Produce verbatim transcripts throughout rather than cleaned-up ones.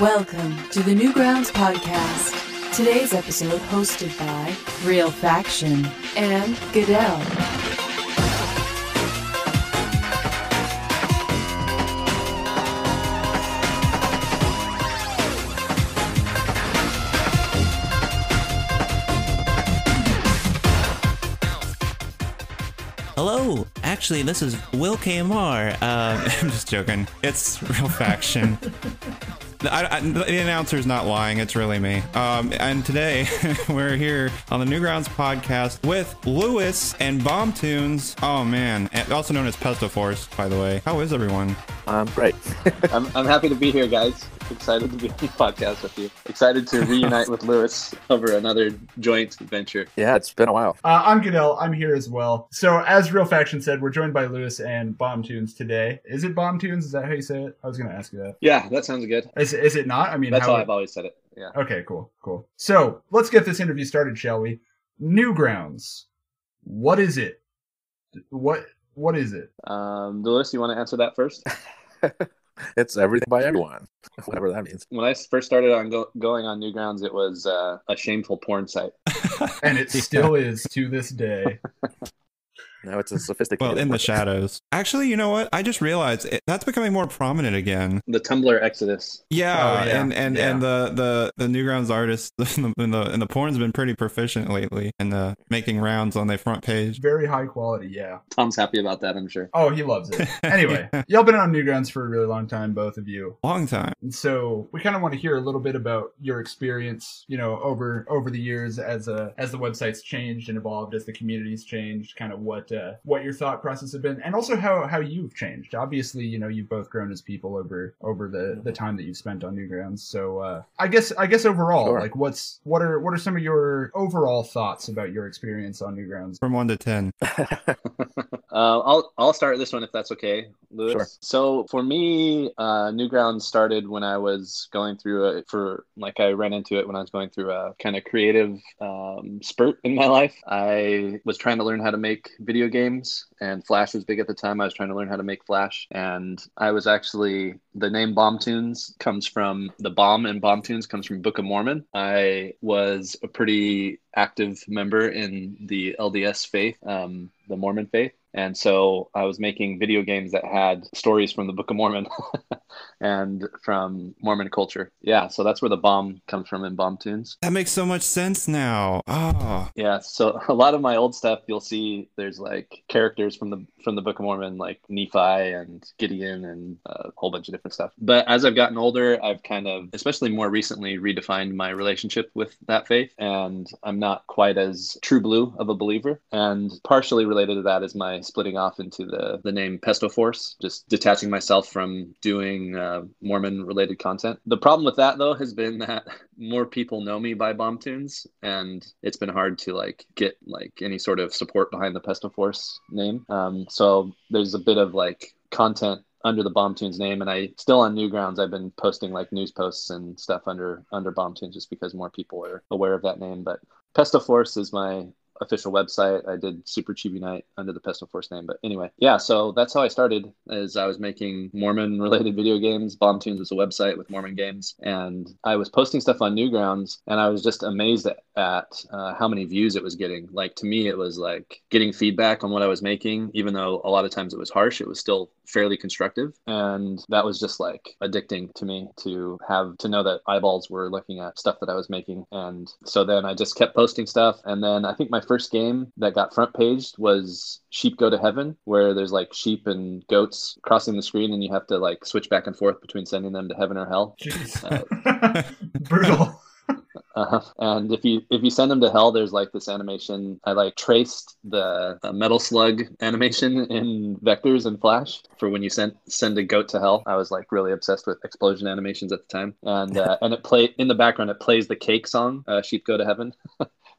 Welcome to the Newgrounds podcast. Today's episode hosted by Real Faction and Goodell. Hello. Actually, this is Will K M R. Um, I'm just joking. It's Real Faction. I, I, the announcer's not lying. It's really me. Um, and today we're here on the Newgrounds podcast with Lewis and BomToons. Oh man, also known as Pestoforce, by the way. How is everyone? Um, great. I'm I'm happy to be here, guys. Excited to be on the podcast with you. Excited to reunite with Lewis over another joint adventure. Yeah, it's been a while. Uh, I'm Goodell. I'm here as well. So as Real Faction said, we're joined by Lewis and BomToons today. Is it BomToons? Is that how you say it? I was going to ask you that. Yeah, that sounds good. Is Is it not? I mean, that's how, how I've it... always said it. Yeah. Okay, cool, cool. So let's get this interview started, shall we? Newgrounds. What is it? What What is it? Um, Lewis, you want to answer that first? It's everything by everyone, whatever that means. When I first started on go- going on Newgrounds, it was uh, a shameful porn site, and it still is to this day. Now it's a sophisticated. Well, in the shadows. Actually, you know what? I just realized it, that's becoming more prominent again. The Tumblr exodus. Yeah, oh, yeah. and and, yeah. and the, the, the Newgrounds artists and the, and the and the porn's been pretty proficient lately in the making rounds on the front page. Very high quality, yeah. Tom's happy about that, I'm sure. Oh, he loves it. Anyway, yeah. Y'all been on Newgrounds for a really long time, both of you. Long time. And so we kind of want to hear a little bit about your experience, you know, over over the years as a as the website's changed and evolved, as the community's changed, kind of what. Uh, what your thought process has been, and also how, how you've changed. Obviously, you know, you've both grown as people over over the, the time that you've spent on Newgrounds. So uh, I guess I guess overall, sure. like what's what are what are some of your overall thoughts about your experience on Newgrounds? From one to ten. uh, I'll I'll start this one if that's okay, Lewis. Sure. So for me, uh, Newgrounds started when I was going through a for like I ran into it when I was going through a kind of creative um, spurt in my life. I was trying to learn how to make video. Video games, and Flash was big at the time. I was trying to learn how to make Flash, and I was actually the name BomToons comes from the bomb, and BomToons comes from Book of Mormon. I was a pretty active member in the L D S faith, um, the Mormon faith, and so I was making video games that had stories from the Book of Mormon and from Mormon culture. Yeah, so that's where the bomb comes from in BomToons. That makes so much sense now. Oh. Yeah, so a lot of my old stuff, you'll see there's like characters from the from the Book of Mormon, like Nephi and Gideon and a whole bunch of different stuff. But as I've gotten older, I've kind of, especially more recently, redefined my relationship with that faith, and I'm not quite as true blue of a believer. And partially related to that is my splitting off into the, the name Pestoforce, just detaching myself from doing uh, Mormon-related content. The problem with that, though, has been that more people know me by BomToons, and it's been hard to like get like any sort of support behind the Pestoforce name. Um, so there's a bit of like content under the BomToons name, and I still on Newgrounds I've been posting like news posts and stuff under under BomToons just because more people are aware of that name. But Pestoforce is my official website. I did Super Chibi Night under the Pestoforce name, but anyway, yeah, so that's how I started, is I was making Mormon related video games. BomToons was a website with Mormon games, and I was posting stuff on Newgrounds, and I was just amazed at, at uh, how many views it was getting. Like, to me, it was like getting feedback on what I was making, even though a lot of times it was harsh, it was still fairly constructive, and that was just like addicting to me to have to know that eyeballs were looking at stuff that I was making. And so then I just kept posting stuff, and then I think my first game that got front paged was Sheep Go to Heaven, where there's like sheep and goats crossing the screen, and you have to like switch back and forth between sending them to heaven or hell. Uh, Brutal. Uh, and if you if you send them to hell, there's like this animation. I like traced the uh, metal slug animation in vectors and Flash for when you send send a goat to hell. I was like really obsessed with explosion animations at the time, and uh, and it play in the background. It plays the Cake song, uh, "Sheep Go to Heaven,"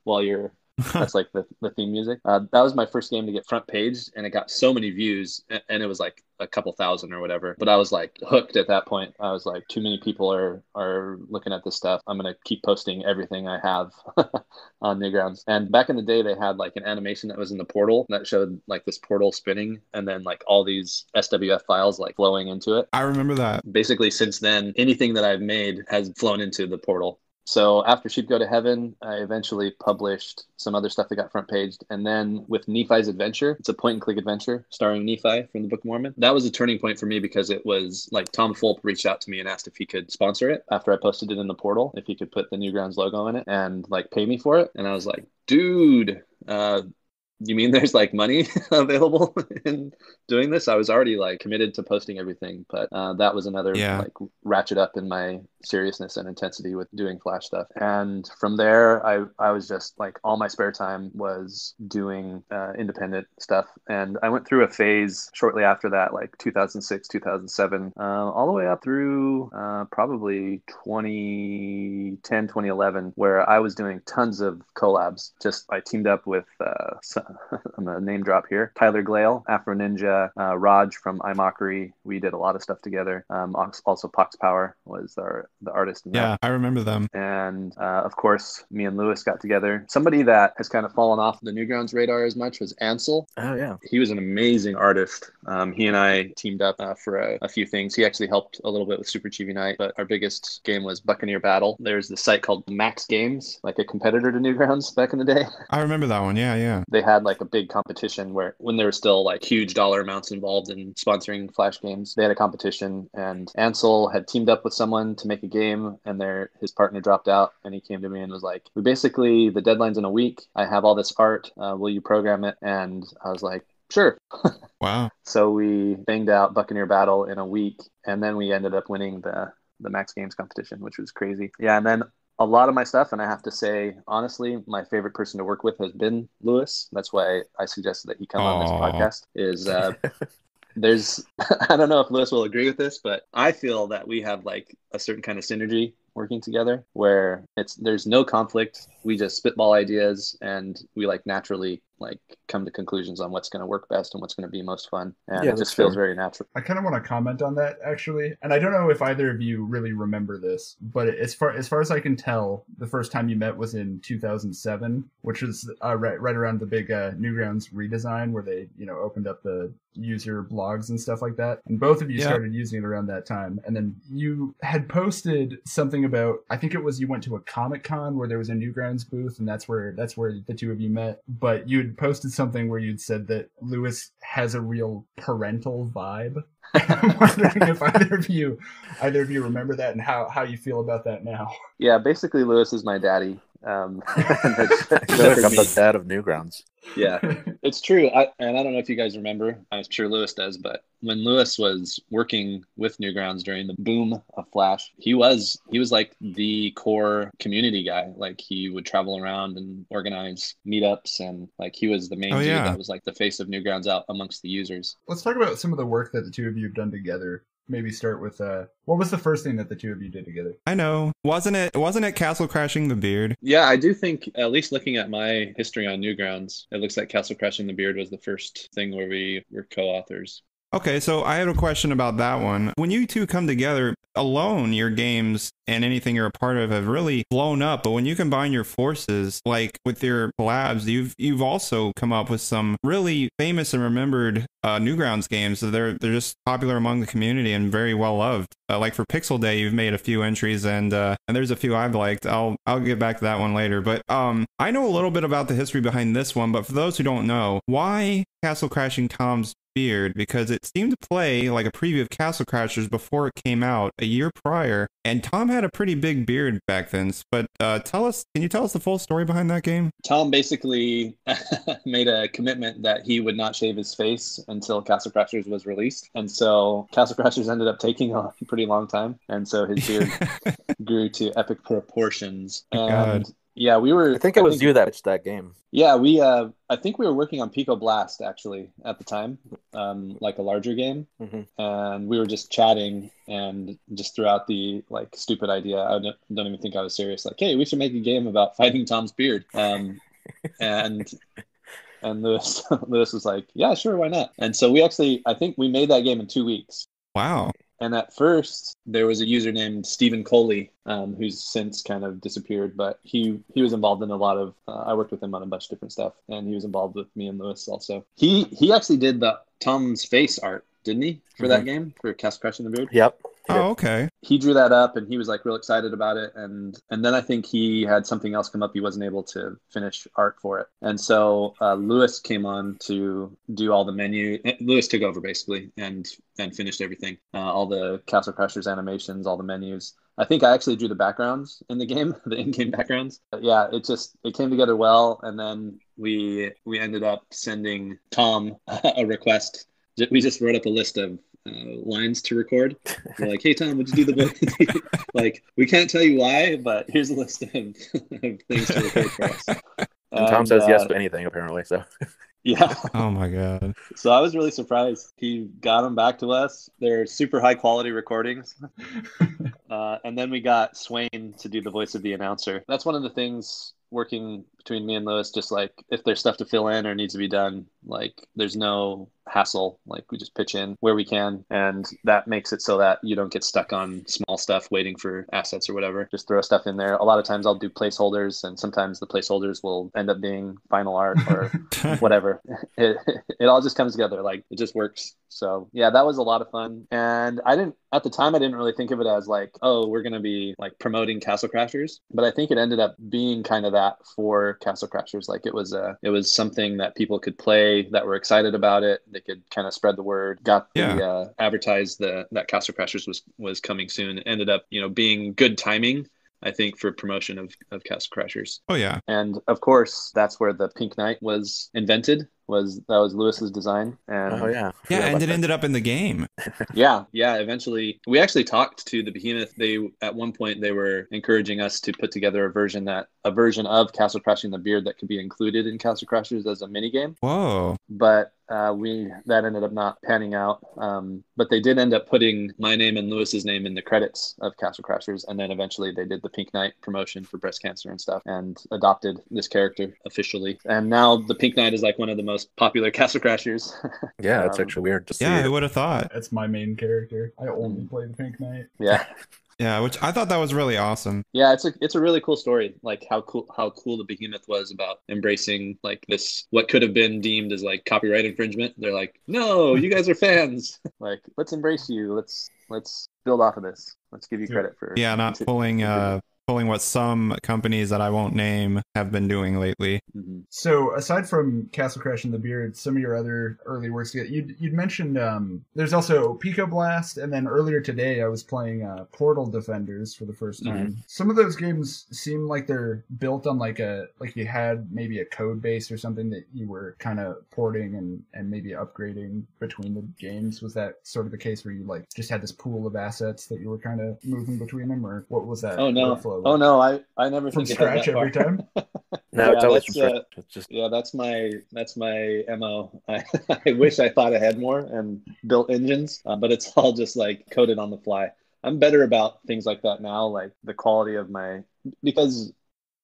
while you're That's like the, the theme music. Uh, that was my first game to get front page, and it got so many views, and it was like a couple thousand or whatever. But I was like hooked at that point. I was like, too many people are are looking at this stuff. I'm going to keep posting everything I have on Newgrounds. And back in the day, they had like an animation that was in the portal that showed like this portal spinning and then like all these S W F files like flowing into it. I remember that. Basically, since then, anything that I've made has flown into the portal. So after Sheep Go to Heaven, I eventually published some other stuff that got front paged. And then with Nephi's Adventure, it's a point and click adventure starring Nephi from the Book of Mormon. That was a turning point for me because it was like Tom Fulp reached out to me and asked if he could sponsor it after I posted it in the portal, if he could put the Newgrounds logo in it and like pay me for it. And I was like, dude, uh, you mean there's like money available in doing this? I was already like committed to posting everything, but uh, that was another yeah. like ratchet up in my seriousness and intensity with doing Flash stuff. And from there, I, I was just like all my spare time was doing uh, independent stuff. And I went through a phase shortly after that, like two thousand six, two thousand seven, uh, all the way up through uh, probably twenty ten, twenty eleven, where I was doing tons of collabs. Just I teamed up with, uh, I'm going to name drop here, Tyler Glale, Afro Ninja, uh, Raj from iMockery. We did a lot of stuff together. Um, also Pox Power was our the artist in that. Yeah, I remember them. And uh, of course, me and Lewis got together. Somebody that has kind of fallen off the Newgrounds radar as much was Ansel. Oh, yeah. He was an amazing artist. Um, he and I teamed up uh, for a, a few things. He actually helped a little bit with Super Chibi Knight, but our biggest game was Buccaneer Battle. There's this site called Max Games, like a competitor to Newgrounds back in the day. I remember that one. Yeah, yeah. They had like a big competition where when there were still like huge dollar amounts involved in sponsoring Flash games, they had a competition, and Ansel had teamed up with someone to make a game, and their his partner dropped out, and he came to me and was like, we basically, the deadline's in a week, I have all this art, uh, will you program it? And I was like, sure. Wow. So we banged out Buccaneer Battle in a week, and then we ended up winning the the Max Games competition, which was crazy. Yeah. And then a lot of my stuff, and I have to say, honestly, my favorite person to work with has been Lewis. That's why I suggested that he come Aww. on this podcast. Is uh, there's, I don't know if Lewis will agree with this, but I feel that we have like a certain kind of synergy working together where it's there's no conflict. We just spitball ideas, and we like naturally like come to conclusions on what's going to work best and what's going to be most fun. And yeah, it just feels true. Very natural. I kind of want to comment on that actually. And I don't know if either of you really remember this, but as far as far as I can tell, the first time you met was in two thousand seven, which was uh, right, right around the big uh, Newgrounds redesign where they, you know, opened up the user blogs and stuff like that. And both of you yeah. started using it around that time. And then you had posted something about, I think it was you went to a Comic-Con where there was a Newgrounds booth, and that's where that's where the two of you met. But you had posted something where you'd said that Lewis has a real parental vibe. I'm wondering if either of you either of you remember that and how how you feel about that now. Yeah, basically Lewis is my daddy. Um I'm the dad of Newgrounds. Yeah, it's true. I, and I don't know if you guys remember, I'm sure Lewis does, but when Lewis was working with Newgrounds during the boom of Flash, he was he was like the core community guy. Like he would travel around and organize meetups, and like he was the main oh, dude yeah. that was like the face of Newgrounds out amongst the users. Let's talk about some of the work that the two of you have done together. Maybe start with uh what was the first thing that the two of you did together? I know. Wasn't it wasn't it Castle Crashing the Beard? Yeah, I do think, at least looking at my history on Newgrounds, it looks like Castle Crashing the Beard was the first thing where we were co-authors. Okay, so I had a question about that one. When you two come together alone, your games and anything you're a part of have really blown up. But when you combine your forces, like with your collabs, you've you've also come up with some really famous and remembered uh, Newgrounds games. So they're they're just popular among the community and very well loved. Uh, like for Pixel Day, you've made a few entries, and uh, and there's a few I've liked. I'll I'll get back to that one later. But um, I know a little bit about the history behind this one. But for those who don't know, why Castle Crashing Tom's Beard? Because it seemed to play like a preview of Castle Crashers before it came out a year prior, and Tom had a pretty big beard back then. But uh, tell us, can you tell us the full story behind that game? Tom basically made a commitment that he would not shave his face until Castle Crashers was released, and so Castle Crashers ended up taking a pretty long time, and so his beard grew to epic proportions. And God. Yeah, we were. I think it was think, you that pitched that game. Yeah, we. Uh, I think we were working on Pico Blast actually at the time, um, like a larger game, mm-hmm. and we were just chatting and just threw out the like stupid idea. I don't, don't even think I was serious. Like, hey, we should make a game about fighting Tom's beard. Um, and and Lewis Lewis was like, yeah, sure, why not? And so we actually, I think we made that game in two weeks. Wow. And at first, there was a user named Stephen Coley, um, who's since kind of disappeared, but he, he was involved in a lot of, uh, I worked with him on a bunch of different stuff, and he was involved with me and Lewis also. He he actually did the Tom's face art, didn't he, for mm-hmm. that game, for Castle Crashing the Beard? Yep. Oh, okay. He drew that up, and he was like real excited about it, and and then I think he had something else come up. He wasn't able to finish art for it, and so uh, Lewis came on to do all the menu. Lewis took over basically and and finished everything, uh, all the Castle Crashers animations, all the menus. I think I actually drew the backgrounds in the game, the in-game backgrounds. But yeah, it just it came together well, and then we we ended up sending Tom a request. We just wrote up a list of Uh, lines to record. We're like, hey Tom, would you do the book? Like, we can't tell you why, but here's a list of, of things to record for us. And um, Tom says uh, yes to anything, apparently. So yeah. Oh my god. So I was really surprised. He got them back to us. They're super high quality recordings. uh, and then we got Swain to do the voice of the announcer. That's one of the things working between me and Lewis, just like if there's stuff to fill in or needs to be done, like there's no hassle. Like we just pitch in where we can, and that makes it so that you don't get stuck on small stuff waiting for assets or whatever. Just throw stuff in there. A lot of times I'll do placeholders, and sometimes the placeholders will end up being final art or whatever. It, it all just comes together. Like it just works. So yeah, that was a lot of fun. And I didn't, at the time, I didn't really think of it as like, oh, we're going to be like promoting Castle Crashers. But I think it ended up being kind of that for Castle Crashers. Like it was a, it was something that people could play that were excited about it. They could kind of spread the word, got yeah. the, uh, advertised the, that Castle Crashers was, was coming soon. It ended up, you know, being good timing, I think, for promotion of, of Castle Crashers. Oh yeah. And of course, that's where the Pink Knight was invented. Was that was Lewis's design. And oh yeah. Yeah, and it that. ended up in the game. yeah, yeah, eventually. We actually talked to the Behemoth. They at one point they were encouraging us to put together a version that a version of Castle Crashing the Beard that could be included in Castle Crashers as a minigame. Whoa. But uh, we that ended up not panning out. Um, but they did end up putting my name and Lewis's name in the credits of Castle Crashers, and then eventually they did the Pink Knight promotion for breast cancer and stuff and adopted this character officially. And now the Pink Knight is like one of the most popular Castle Crashers. Yeah, it's um, actually weird to see. Yeah, who would have thought? That's my main character. I only play the Pink Knight. Yeah. Yeah, which I thought that was really awesome. Yeah, it's a it's a really cool story. Like how cool how cool the Behemoth was about embracing like this what could have been deemed as like copyright infringement. They're like, no, you guys are fans. Like, let's embrace you. Let's let's build off of this. Let's give you credit for yeah, not to, pulling uh pulling what some companies that I won't name have been doing lately. Mm-hmm. So aside from Castle Crashing the Beard, some of your other early works, you'd, you'd mentioned um, there's also Pico Blast, and then earlier today I was playing uh, Portal Defenders for the first time. Mm-hmm. Some of those games seem like they're built on like a like you had maybe a code base or something that you were kind of porting and, and maybe upgrading between the games. Was that sort of the case where you like just had this pool of assets that you were kind of moving between them, or what was that? Oh no. Oh no, I, I never from think scratch that every time. No, yeah, it's always from uh, it's just... yeah, that's my that's my M O. I, I wish I thought ahead more and built engines, uh, but it's all just like coded on the fly. I'm better about things like that now, like the quality of my because.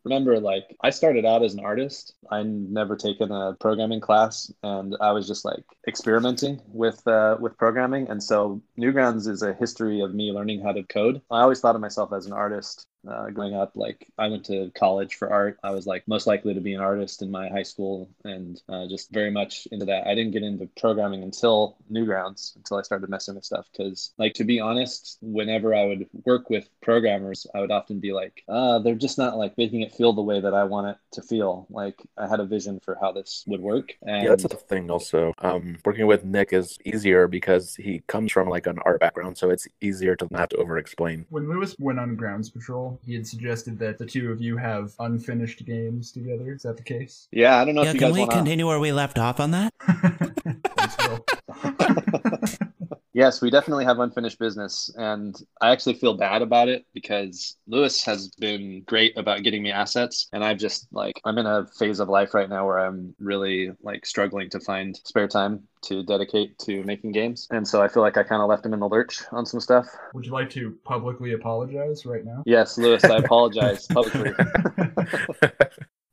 Remember, like I started out as an artist. I never taken a programming class, and I was just like experimenting with uh, with programming. And so Newgrounds is a history of me learning how to code. I always thought of myself as an artist uh, growing up. Like I went to college for art. I was like most likely to be an artist in my high school, and uh, just very much into that. I didn't get into programming until Newgrounds, until I started messing with stuff. Because, like, to be honest, whenever I would work with programmers, I would often be like, uh, they're just not like making it feel the way that I want it to feel. Like I had a vision for how this would work. And... yeah, that's the thing also. Um, working with Nick is easier because he comes from like an art background, so it's easier to not to over-explain. When Lewis went on Grounds Patrol, he had suggested that the two of you have unfinished games together. Is that the case? Yeah, I don't know yeah, if you guys want to... can we continue where we left off on that? Thanks, yes, we definitely have unfinished business, and I actually feel bad about it because Lewis has been great about getting me assets, and I've just like I'm in a phase of life right now where I'm really like struggling to find spare time to dedicate to making games, and so I feel like I kind of left him in the lurch on some stuff. Would you like to publicly apologize right now? Yes, Lewis, I apologize publicly.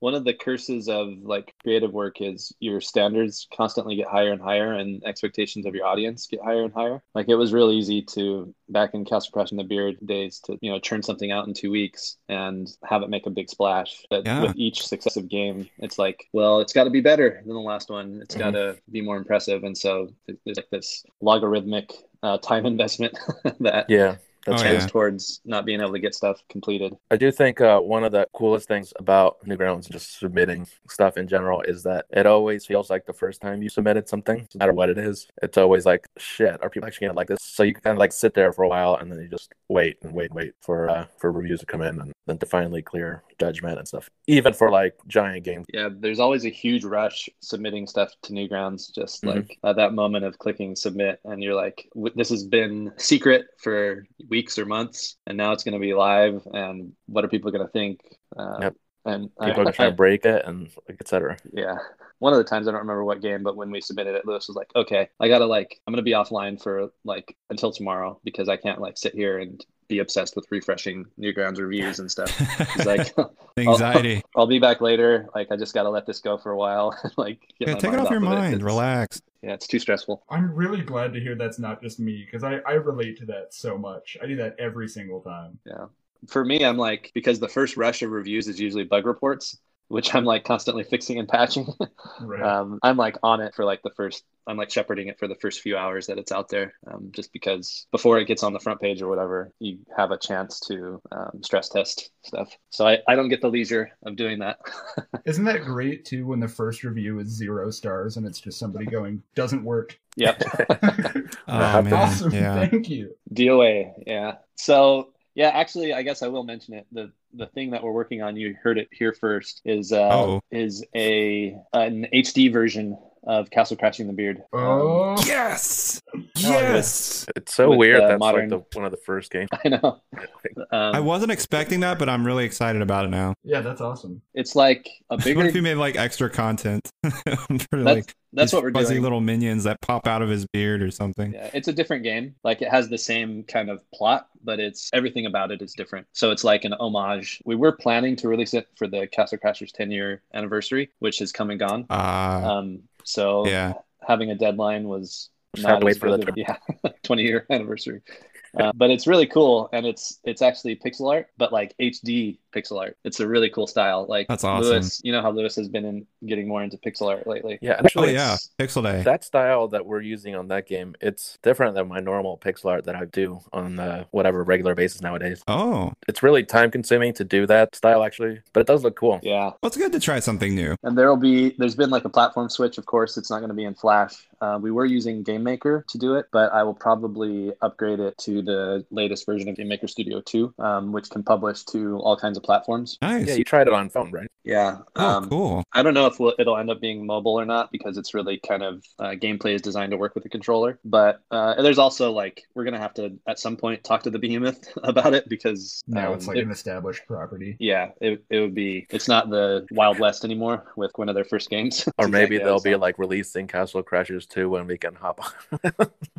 one of the curses of like creative work is your standards constantly get higher and higher, and expectations of your audience get higher and higher. Like it was real easy to, back in Castle Crashing the Beard days, to, you know, churn something out in two weeks and have it make a big splash. But yeah. with each successive game, it's like, well, it's got to be better than the last one. It's mm-hmm. got to be more impressive. And so there's like this logarithmic uh, time investment that yeah. That's oh, yeah. towards not being able to get stuff completed. I do think uh, one of the coolest things about Newgrounds and just submitting stuff in general is that it always feels like the first time you submitted something, no matter what it is, it's always like, shit, are people actually going to like this? So you kind of like sit there for a while and then you just wait and wait and wait for, uh, for reviews to come in and then to finally clear judgment and stuff, even for like giant games. Yeah, there's always a huge rush submitting stuff to Newgrounds, just mm-hmm. like at that moment of clicking submit and you're like, this has been secret for weeks or months, and now it's going to be live, and what are people going to think? Uh, yep. And people I, are going to try to break it, and like, et cetera. Yeah. One of the times, I don't remember what game, but when we submitted it, Lewis was like, okay, I got to like, I'm going to be offline for like until tomorrow because I can't like sit here and be obsessed with refreshing Newgrounds reviews and stuff. It's like anxiety. I'll, I'll be back later. Like, I just got to let this go for a while. Like, yeah, take it off your mind. Relax. Yeah, it's too stressful. I'm really glad to hear that's not just me, because I, I relate to that so much. I do that every single time. Yeah. For me, I'm like, because the first rush of reviews is usually bug reports, which I'm like constantly fixing and patching. Right. Um, I'm like on it for like the first, I'm like shepherding it for the first few hours that it's out there. Um, just because before it gets on the front page or whatever, you have a chance to um, stress test stuff. So I, I don't get the leisure of doing that. Isn't that great too when the first review is zero stars and it's just somebody going, doesn't work. Yep. Oh, man. Awesome. Yeah. Thank you. D O A. Yeah. So yeah, actually, I guess I will mention it. The the thing that we're working on, you heard it here first, is uh, oh. is a an H D version of Castle Crashing the Beard. Oh, um, yes! Yes! It's so With weird that's modern... like the, one of the first games. I know. um, I wasn't expecting that, but I'm really excited about it now. Yeah, that's awesome. It's like a bigger... What if you made like extra content? For, like, that's that's what we're doing. Fuzzy little minions that pop out of his beard or something. Yeah, it's a different game. Like it has the same kind of plot, but it's everything about it is different. So it's like an homage. We were planning to release it for the Castle Crashers ten year anniversary, which has come and gone. Uh, um, So yeah. having a deadline was not as for the yeah, twenty year anniversary. Uh, but it's really cool, and it's it's actually pixel art, but like H D pixel art. It's a really cool style. Like that's awesome. Lewis, you know how Lewis has been in getting more into pixel art lately. Yeah, actually, oh, yeah, pixel day. That style that we're using on that game, it's different than my normal pixel art that I do on uh, whatever regular basis nowadays. Oh, it's really time consuming to do that style actually, but it does look cool. Yeah, well, it's good to try something new. And there'll be there's been like a platform switch. Of course, it's not going to be in Flash. Uh, we were using Game Maker to do it, but I will probably upgrade it to the latest version of Game Maker Studio two, um, which can publish to all kinds of platforms. Nice. Yeah, you tried it on phone, right? Yeah. Oh, um, cool. I don't know if we'll, it'll end up being mobile or not, because it's really kind of uh, gameplay is designed to work with a controller. But uh, there's also like, we're going to have to, at some point, talk to the Behemoth about it, because... Now um, it's like it, an established property. Yeah, it it would be... It's not the Wild West anymore with one of their first games. Or maybe they'll be like releasing Castle Crashers two when we can hop on.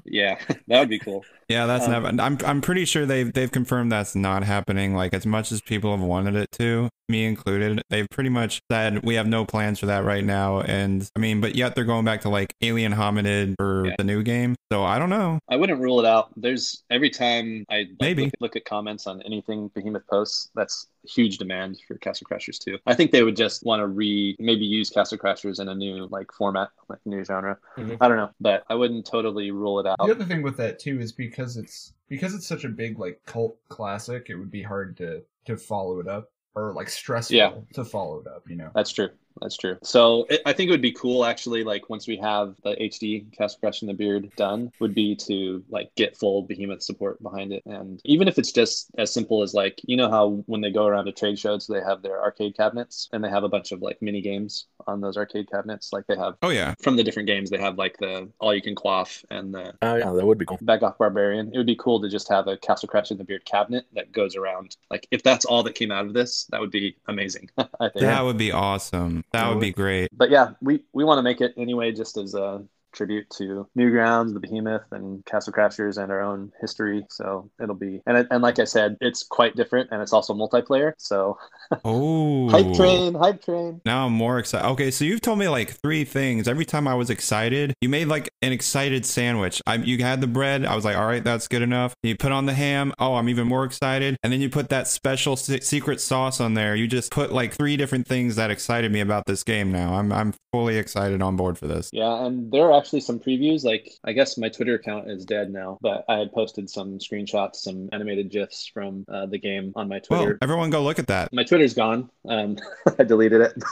Yeah, that would be cool. Yeah, that's um, never... I'm I'm pretty sure they've they've confirmed that's not happening. Like as much as people have wanted it to, me included, they've pretty much said we have no plans for that right now. And I mean, but yet they're going back to like Alien Hominid for yeah. the new game. So I don't know. I wouldn't rule it out. There's every time I like, maybe look, look at comments on anything Behemoth posts, that's huge demand for Castle Crashers too. I think they would just want to re maybe use Castle Crashers in a new like format, like new genre. Mm-hmm. I don't know, but I wouldn't totally rule it out. The other thing with that too is because it's because it's such a big like cult classic, it would be hard to to follow it up, or like stressful yeah. to follow it up, you know. That's true. That's true. So it, I think it would be cool, actually, like once we have the H D Castle Crashing the Beard done, would be to like get full Behemoth support behind it. And even if it's just as simple as like, you know how when they go around to trade shows, they have their arcade cabinets and they have a bunch of like mini games on those arcade cabinets. Like they have, oh yeah, from the different games, they have like the All You Can Quaff and the oh yeah, that would be cool. Back Off Barbarian. It would be cool to just have a Castle Crashing the Beard cabinet that goes around. Like if that's all that came out of this, that would be amazing. I think. That would be awesome. That would be great. But yeah, we, we want to make it anyway, just as a tribute to Newgrounds, The Behemoth, and Castle Crashers and our own history. So it'll be, and and like I said, it's quite different, and it's also multiplayer. So oh, hype train, hype train. Now I'm more excited. Okay, so you've told me like three things. Every time I was excited, you made like an excited sandwich. I, you had the bread. I was like, all right, that's good enough. And you put on the ham. Oh, I'm even more excited. And then you put that special se- secret sauce on there. You just put like three different things that excited me about this game. Now I'm I'm fully excited, on board for this. Yeah, and there are actually some previews. Like, I guess my Twitter account is dead now, but I had posted some screenshots, some animated GIFs from uh, the game on my Twitter. Well, everyone go look at that. My Twitter's gone. Um, I deleted it.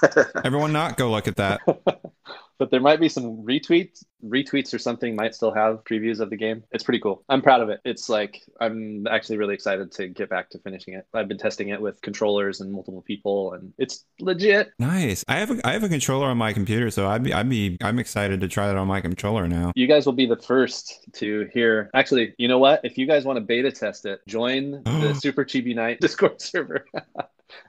Everyone not go look at that. But there might be some retweets retweets or something might still have previews of the game. It's pretty cool. I'm proud of it. It's like, I'm actually really excited to get back to finishing it. I've been testing it with controllers and multiple people, and it's legit. Nice. I have a, I have a controller on my computer, so I'd be, I'd be, I'm excited to try that on my controller now. You guys will be the first to hear. Actually, you know what? If you guys want to beta test it, join the Super Chibi Knight Discord server.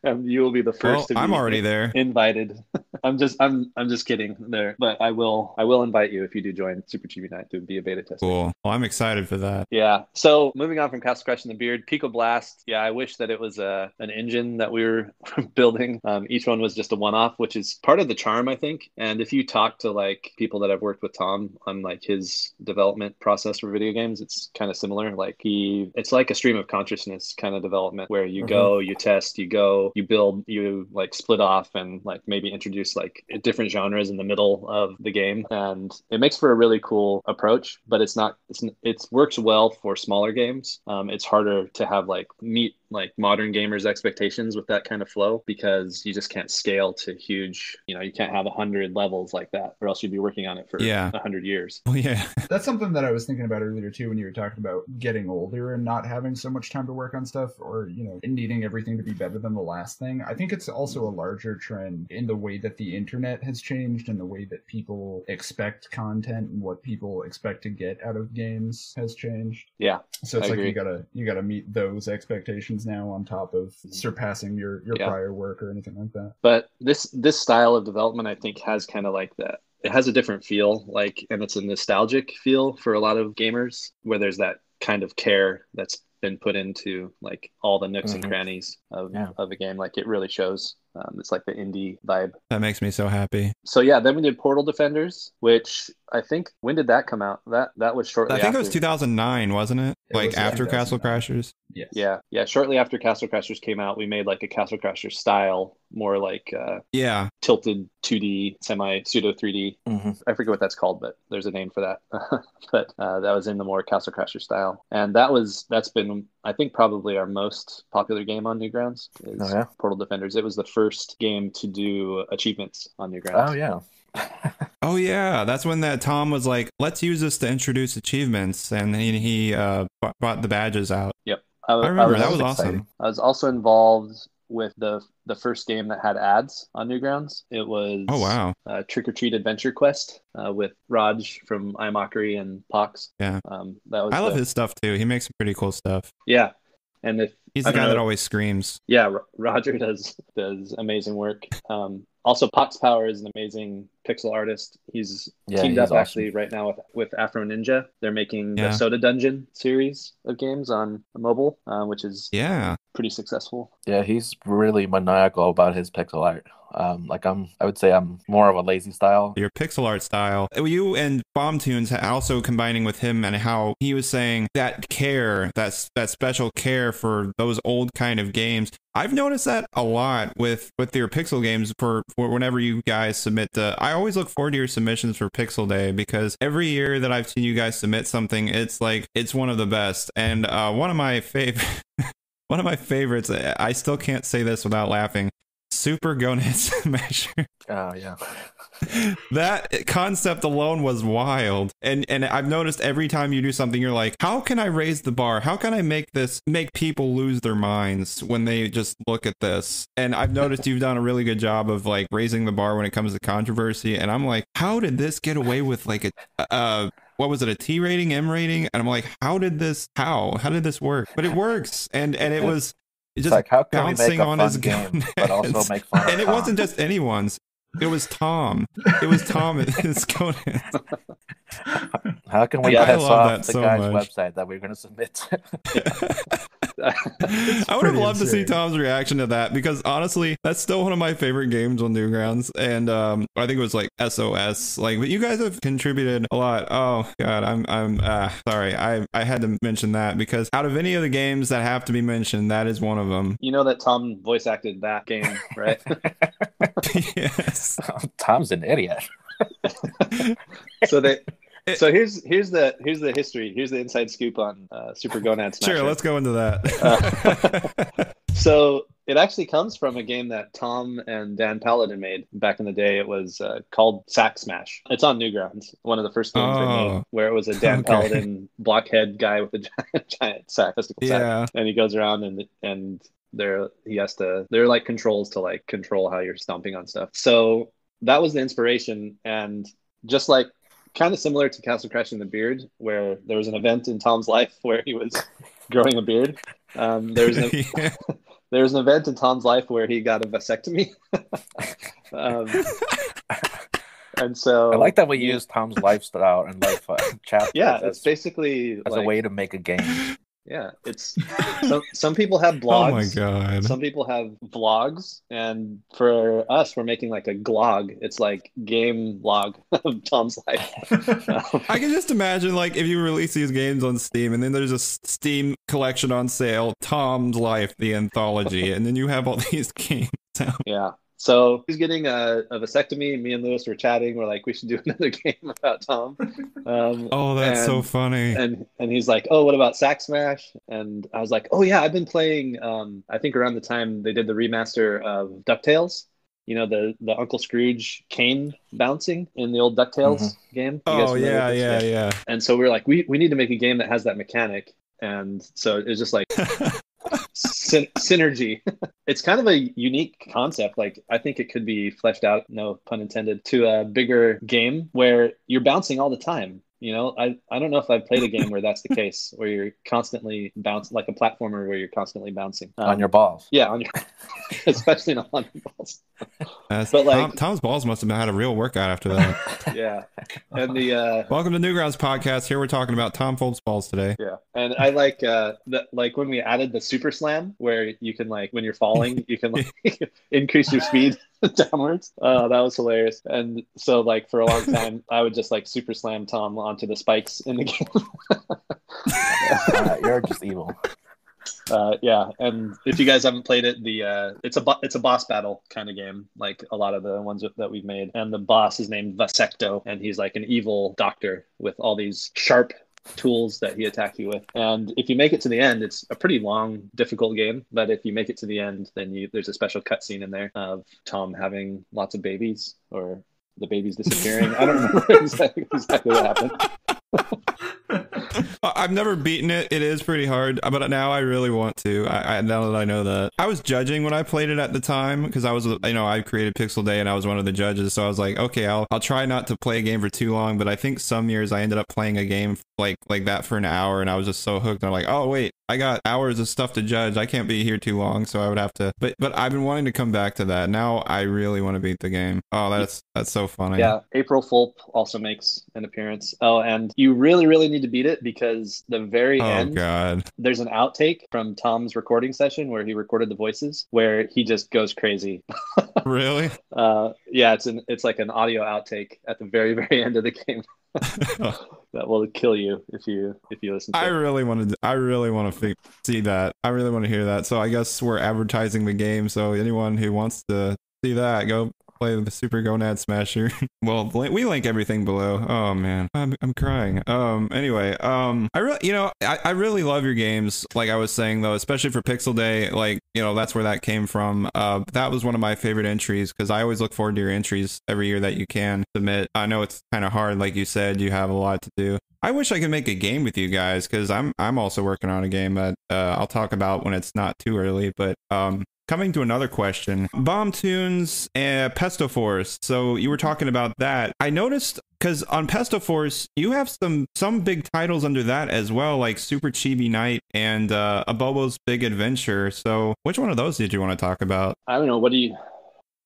And you will be the first. Well, to be I'm already in- there. Invited. I'm just, I'm, I'm just kidding there. But I will, I will invite you if you do join Super Chibi Knight to be a beta tester. Cool. Well, I'm excited for that. Yeah. So moving on from Castle Crashing the Beard, Pico Blast. Yeah, I wish that it was a an engine that we were building. Um, each one was just a one-off, which is part of the charm, I think. And if you talk to like people that I've worked with Tom on like his development process for video games, it's kind of similar. Like he, it's like a stream of consciousness kind of development where you mm-hmm. go, you test, you go. You build, you like split off and like maybe introduce like different genres in the middle of the game, and it makes for a really cool approach. But it's not, it's it works well for smaller games. Um, it's harder to have like meet like modern gamers' expectations with that kind of flow, because you just can't scale to huge. You know, you can't have a hundred levels like that, or else you'd be working on it for yeah. a hundred years. Well, yeah, that's something that I was thinking about earlier too, when you were talking about getting older and not having so much time to work on stuff, or you know, needing everything to be better than the last thing. I think it's also a larger trend in the way that the internet has changed, and the way that people expect content and what people expect to get out of games has changed. Yeah, so it's I like agree. you gotta you gotta meet those expectations now on top of surpassing your your yeah. prior work or anything like that. But this this style of development, I think, has kind of like that. It has a different feel, like, and it's a nostalgic feel for a lot of gamers, where there's that kind of care that's been put into like all the nooks mm-hmm. and crannies of, yeah. of a game. Like it really shows. Um, it's like the indie vibe. That makes me so happy. So yeah, then we did Portal Defenders, which I think, when did that come out? That that was shortly I think after. It was two thousand nine, wasn't it? It like after Castle Crashers? Yes. Yeah. Yeah, shortly after Castle Crashers came out, we made like a Castle Crashers style, more like uh, yeah, tilted two D, semi-pseudo three D. Mm-hmm. I forget what that's called, but there's a name for that. But uh, that was in the more Castle Crashers style. And that was, that's been, I think, probably our most popular game on Newgrounds is oh, yeah? Portal Defenders. It was the first First game to do achievements on Newgrounds. Oh yeah. Oh yeah, that's when that Tom was like, "Let's use this to introduce achievements," and he, he uh, brought the badges out. Yep, I, I remember I was, that was excited. Awesome. I was also involved with the the first game that had ads on Newgrounds. It was oh wow, uh, Trick or Treat Adventure Quest uh, with Raj from iMockery and Pox. Yeah, um, that was. I the, love his stuff too. He makes some pretty cool stuff. Yeah. And if, he's the guy know, that always screams. Yeah, R- Roger does does amazing work. Um, also, Pox Power is an amazing pixel artist. He's yeah, teamed he's up awesome. actually right now with, with Afro Ninja. They're making yeah. the Soda Dungeon series of games on mobile, uh, which is yeah pretty successful. Yeah, he's really maniacal about his pixel art. Um, like I'm, I would say I'm more of a lazy style. Your pixel art style. You and BomToons also combining with him, and how he was saying that care, that's that special care for those old kind of games. I've noticed that a lot with, with your pixel games for, for whenever you guys submit. The, I always look forward to your submissions for Pixel Day, because every year that I've seen you guys submit something, it's like, it's one of the best. And uh, one of my favorite, one of my favorites, I still can't say this without laughing. Super Gonads Smasher. Oh yeah. That concept alone was wild, and and I've noticed every time you do something, you're like, how can I raise the bar? How can I make this make people lose their minds when they just look at this? And I've noticed you've done a really good job of like raising the bar when it comes to controversy. And I'm like, how did this get away with like a uh what was it, a T rating, M rating? And I'm like, how did this? How how did this work? But it works, and and it was. It's just like, how can we make a fun game, but also make fun? And it wasn't just anyone's. It was Tom. It was Tom and his Gonads. How can we yeah, piss off the so guy's much. website that we we're going to submit to? I would have loved insane. to see Tom's reaction to that, because honestly, that's still one of my favorite games on Newgrounds. And um, I think it was like S O S. Like, but you guys have contributed a lot. Oh God, I'm I'm uh, sorry. I I had to mention that because out of any of the games that have to be mentioned, that is one of them. You know that Tom voice acted that game, right? Yes. Oh, Tom's an idiot. So they. It, so here's here's the here's the history. Here's the inside scoop on uh, Super Gonads Smasher. Sure, let's go into that. uh, so it actually comes from a game that Tom and Dan Paladin made back in the day. It was uh, called Sack Smash. It's on Newgrounds. One of the first games oh, they made, where it was a Dan okay. Paladin blockhead guy with a giant, giant sack, testicle sack, yeah. and he goes around and and there he has to. There are like controls to like control how you're stomping on stuff. So that was the inspiration, and just like. Kind of similar to Castle Crashing the Beard, where there was an event in Tom's life where he was growing a beard. Um, there was an, yeah. there was an event in Tom's life where he got a vasectomy. um, and so I like that we yeah. use Tom's lifestyle and life uh, chapters. Yeah, it's as, basically as like, a way to make a game. Yeah, it's some some people have blogs. Oh my God. Some people have vlogs, and for us, we're making like a glog. It's like game log of Tom's life. um, I can just imagine like if you release these games on Steam, and then there's a Steam collection on sale, Tom's Life, the anthology, and then you have all these games out. Yeah. So he's getting a, a vasectomy. Me and Lewis were chatting. We're like, we should do another game about Tom. Um, oh, that's and, so funny. And and he's like, oh, what about Sack Smash? And I was like, oh, yeah, I've been playing. Um, I think around the time they did the remaster of DuckTales. You know, the, the Uncle Scrooge cane bouncing in the old DuckTales mm-hmm. game. Oh, yeah, yeah, game? yeah. And so we were like, we, we need to make a game that has that mechanic. And so it was just like... Syn synergy. It's kind of a unique concept. Like, I think it could be fleshed out, no pun intended, to a bigger game where you're bouncing all the time. You know, I, I don't know if I've played a game where that's the case, where you're constantly bouncing, like a platformer where you're constantly bouncing. Um, on your balls. Yeah, on your, especially not on your balls. Uh, but like, Tom, Tom's balls must have had a real workout after that. Yeah. And the uh, Welcome to Newgrounds Podcast. Here we're talking about Tom Fulp's balls today. Yeah. And I like, uh, the, like when we added the Super Slam, where you can like, when you're falling, you can like, increase your speed. Downwards. Oh, that was hilarious. And so like for a long time I would just like super slam Tom onto the spikes in the game. uh, you're just evil. Uh yeah, and if you guys haven't played it, the uh it's a it's a boss battle kind of game, like a lot of the ones that we've made, and the boss is named Vasecto, and he's like an evil doctor with all these sharp tools that he attack you with. And if you make it to the end, it's a pretty long, difficult game, but if you make it to the end, then you there's a special cutscene in there of Tom having lots of babies, or the babies disappearing. I don't remember exactly, exactly what happened. I've never beaten it. It is pretty hard, but now I really want to. I, I now that I know that. I was judging when I played it at the time, because I was, you know, I created Pixel Day and I was one of the judges. So I was like, okay, I'll I'll try not to play a game for too long. But I think some years I ended up playing a game like like that for an hour, and I was just so hooked. And I'm like, oh wait, I got hours of stuff to judge. I can't be here too long, so I would have to. But but I've been wanting to come back to that. Now I really want to beat the game. Oh, that's that's so funny. Yeah, April Fulp also makes an appearance. Oh, and you really really need to beat it, because. The very oh, end, God. There's an outtake from Tom's recording session where he recorded the voices, where he just goes crazy. Really? Uh, yeah, it's an it's like an audio outtake at the very very end of the game. That will kill you if you if you listen to I it. Really want to I really want to see that. I really want to hear that. So I guess we're advertising the game. So anyone who wants to see that, go. Play the Super Gonads Smasher. Well, we link everything below. Oh man, I'm, I'm crying. Um, anyway, um, I really, you know, I, I really love your games. Like I was saying though, especially for Pixel Day, like you know, that's where that came from. Uh, that was one of my favorite entries because I always look forward to your entries every year that you can submit. I know it's kind of hard, like you said, you have a lot to do. I wish I could make a game with you guys because I'm I'm also working on a game that uh, I'll talk about when it's not too early, but um. Coming to another question, BomToons and Pestoforce. So you were talking about that. I noticed because on Pestoforce, you have some some big titles under that as well, like Super Chibi Knight and uh, Abobo's Big Adventure. So which one of those did you want to talk about? I don't know. What do you?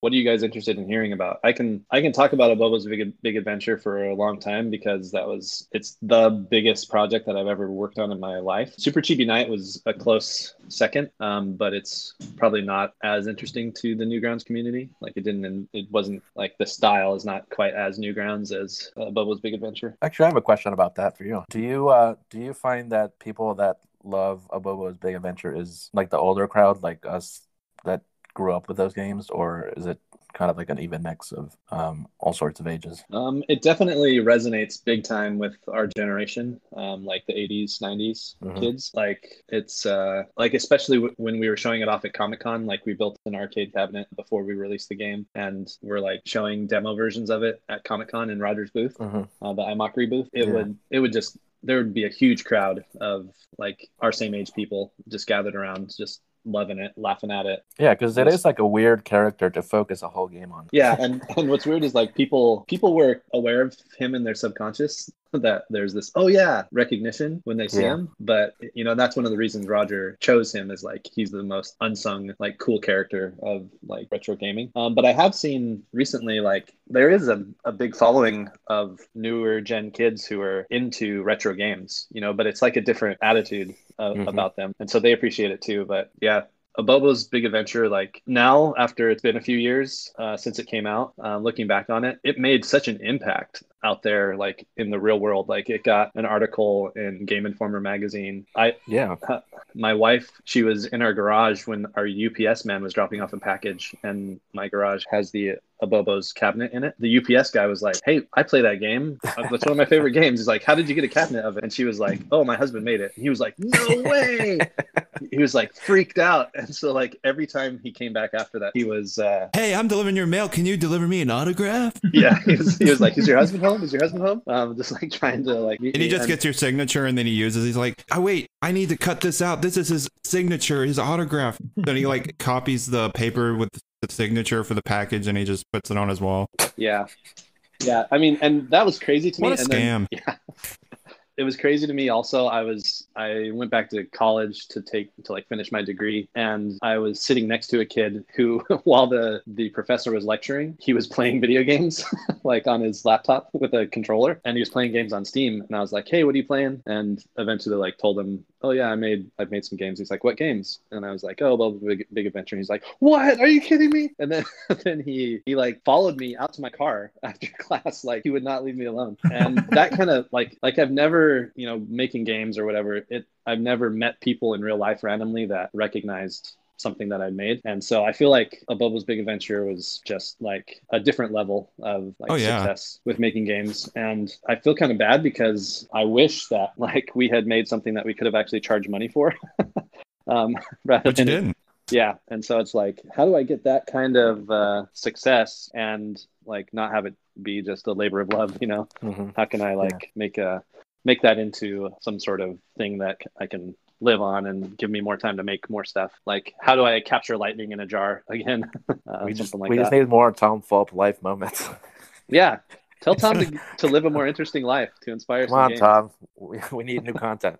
what are you guys interested in hearing about? I can I can talk about Abobo's Big Big Adventure for a long time because that was it's the biggest project that I've ever worked on in my life. Super Chibi Knight was a close second, um, but it's probably not as interesting to the Newgrounds community. Like it didn't, it wasn't like the style is not quite as Newgrounds as uh, Abobo's Big Adventure. Actually, I have a question about that for you. Do you uh, do you find that people that love Abobo's Big Adventure is like the older crowd, like us that grew up with those games, or is it kind of like an even mix of um, all sorts of ages? Um, it definitely resonates big time with our generation, um, like the eighties, nineties mm-hmm. kids. Like it's uh, like especially w- when we were showing it off at Comic-Con, like we built an arcade cabinet before we released the game, and we're like showing demo versions of it at Comic-Con in Roger's booth, mm-hmm. uh, the iMockery booth. It yeah. would it would just there would be a huge crowd of like our same age people just gathered around, just loving it, laughing at it. Yeah, because it is like a weird character to focus a whole game on. Yeah, and, and what's weird is like people people were aware of him in their subconscious, that there's this oh yeah recognition when they see yeah. him. But you know, that's one of the reasons Roger chose him, is like he's the most unsung like cool character of like retro gaming. Um, but I have seen recently like there is a, a big following of newer gen kids who are into retro games, you know, but it's like a different attitude uh, mm-hmm. about them, and so they appreciate it too. But yeah, Abobo's Big Adventure, like now after it's been a few years uh, since it came out, uh, looking back on it, it made such an impact out there, like in the real world. Like it got an article in Game Informer magazine. I yeah, uh, my wife, she was in our garage when our U P S man was dropping off a package, and my garage has the Abobo's cabinet in it. The U P S guy was like, "Hey, I play that game. That's one of my favorite games." He's like, "How did you get a cabinet of it?" And she was like, "Oh, my husband made it." And he was like, "No way!" He was like freaked out, and so like every time he came back after that, he was, uh, "Hey, I'm delivering your mail. Can you deliver me an autograph?" Yeah, he was, he was like, "Is your husband home? Is your husband home?" Um, just like trying to like. And he just and, gets your signature, and then he uses. He's like, "Oh wait, I need to cut this out. This is his signature, his autograph." Then he like copies the paper with the signature for the package, and he just puts it on his wall. Yeah, yeah. I mean, and that was crazy to me. What a and scam! Then, yeah. It was crazy to me. Also, I was I went back to college to take to like finish my degree, and I was sitting next to a kid who, while the the professor was lecturing, he was playing video games like on his laptop with a controller, and he was playing games on Steam. And I was like, "Hey, what are you playing?" And eventually, like, told him, "Oh yeah, I made I've made some games." He's like, "What games?" And I was like, "Oh, well, Big, Big Adventure." And he's like, "What? Are you kidding me?" And then then he he like followed me out to my car after class. Like he would not leave me alone, and that kind of like like I've never. You know, making games or whatever, it I've never met people in real life randomly that recognized something that I made. And so I feel like Abobo's Big Adventure was just like a different level of like oh, yeah. success with making games. And I feel kind of bad because I wish that like we had made something that we could have actually charged money for. um, rather but than you didn't. Yeah. And so it's like, how do I get that kind of uh, success and like not have it be just a labor of love? You know, mm-hmm. how can I like yeah. make a make that into some sort of thing that I can live on and give me more time to make more stuff? Like, how do I capture lightning in a jar again? Uh, we just, like we just need more Tom Fulp life moments. Yeah. Tell Tom to, to live a more interesting life, to inspire Come some on, games. Tom. We, we need new content.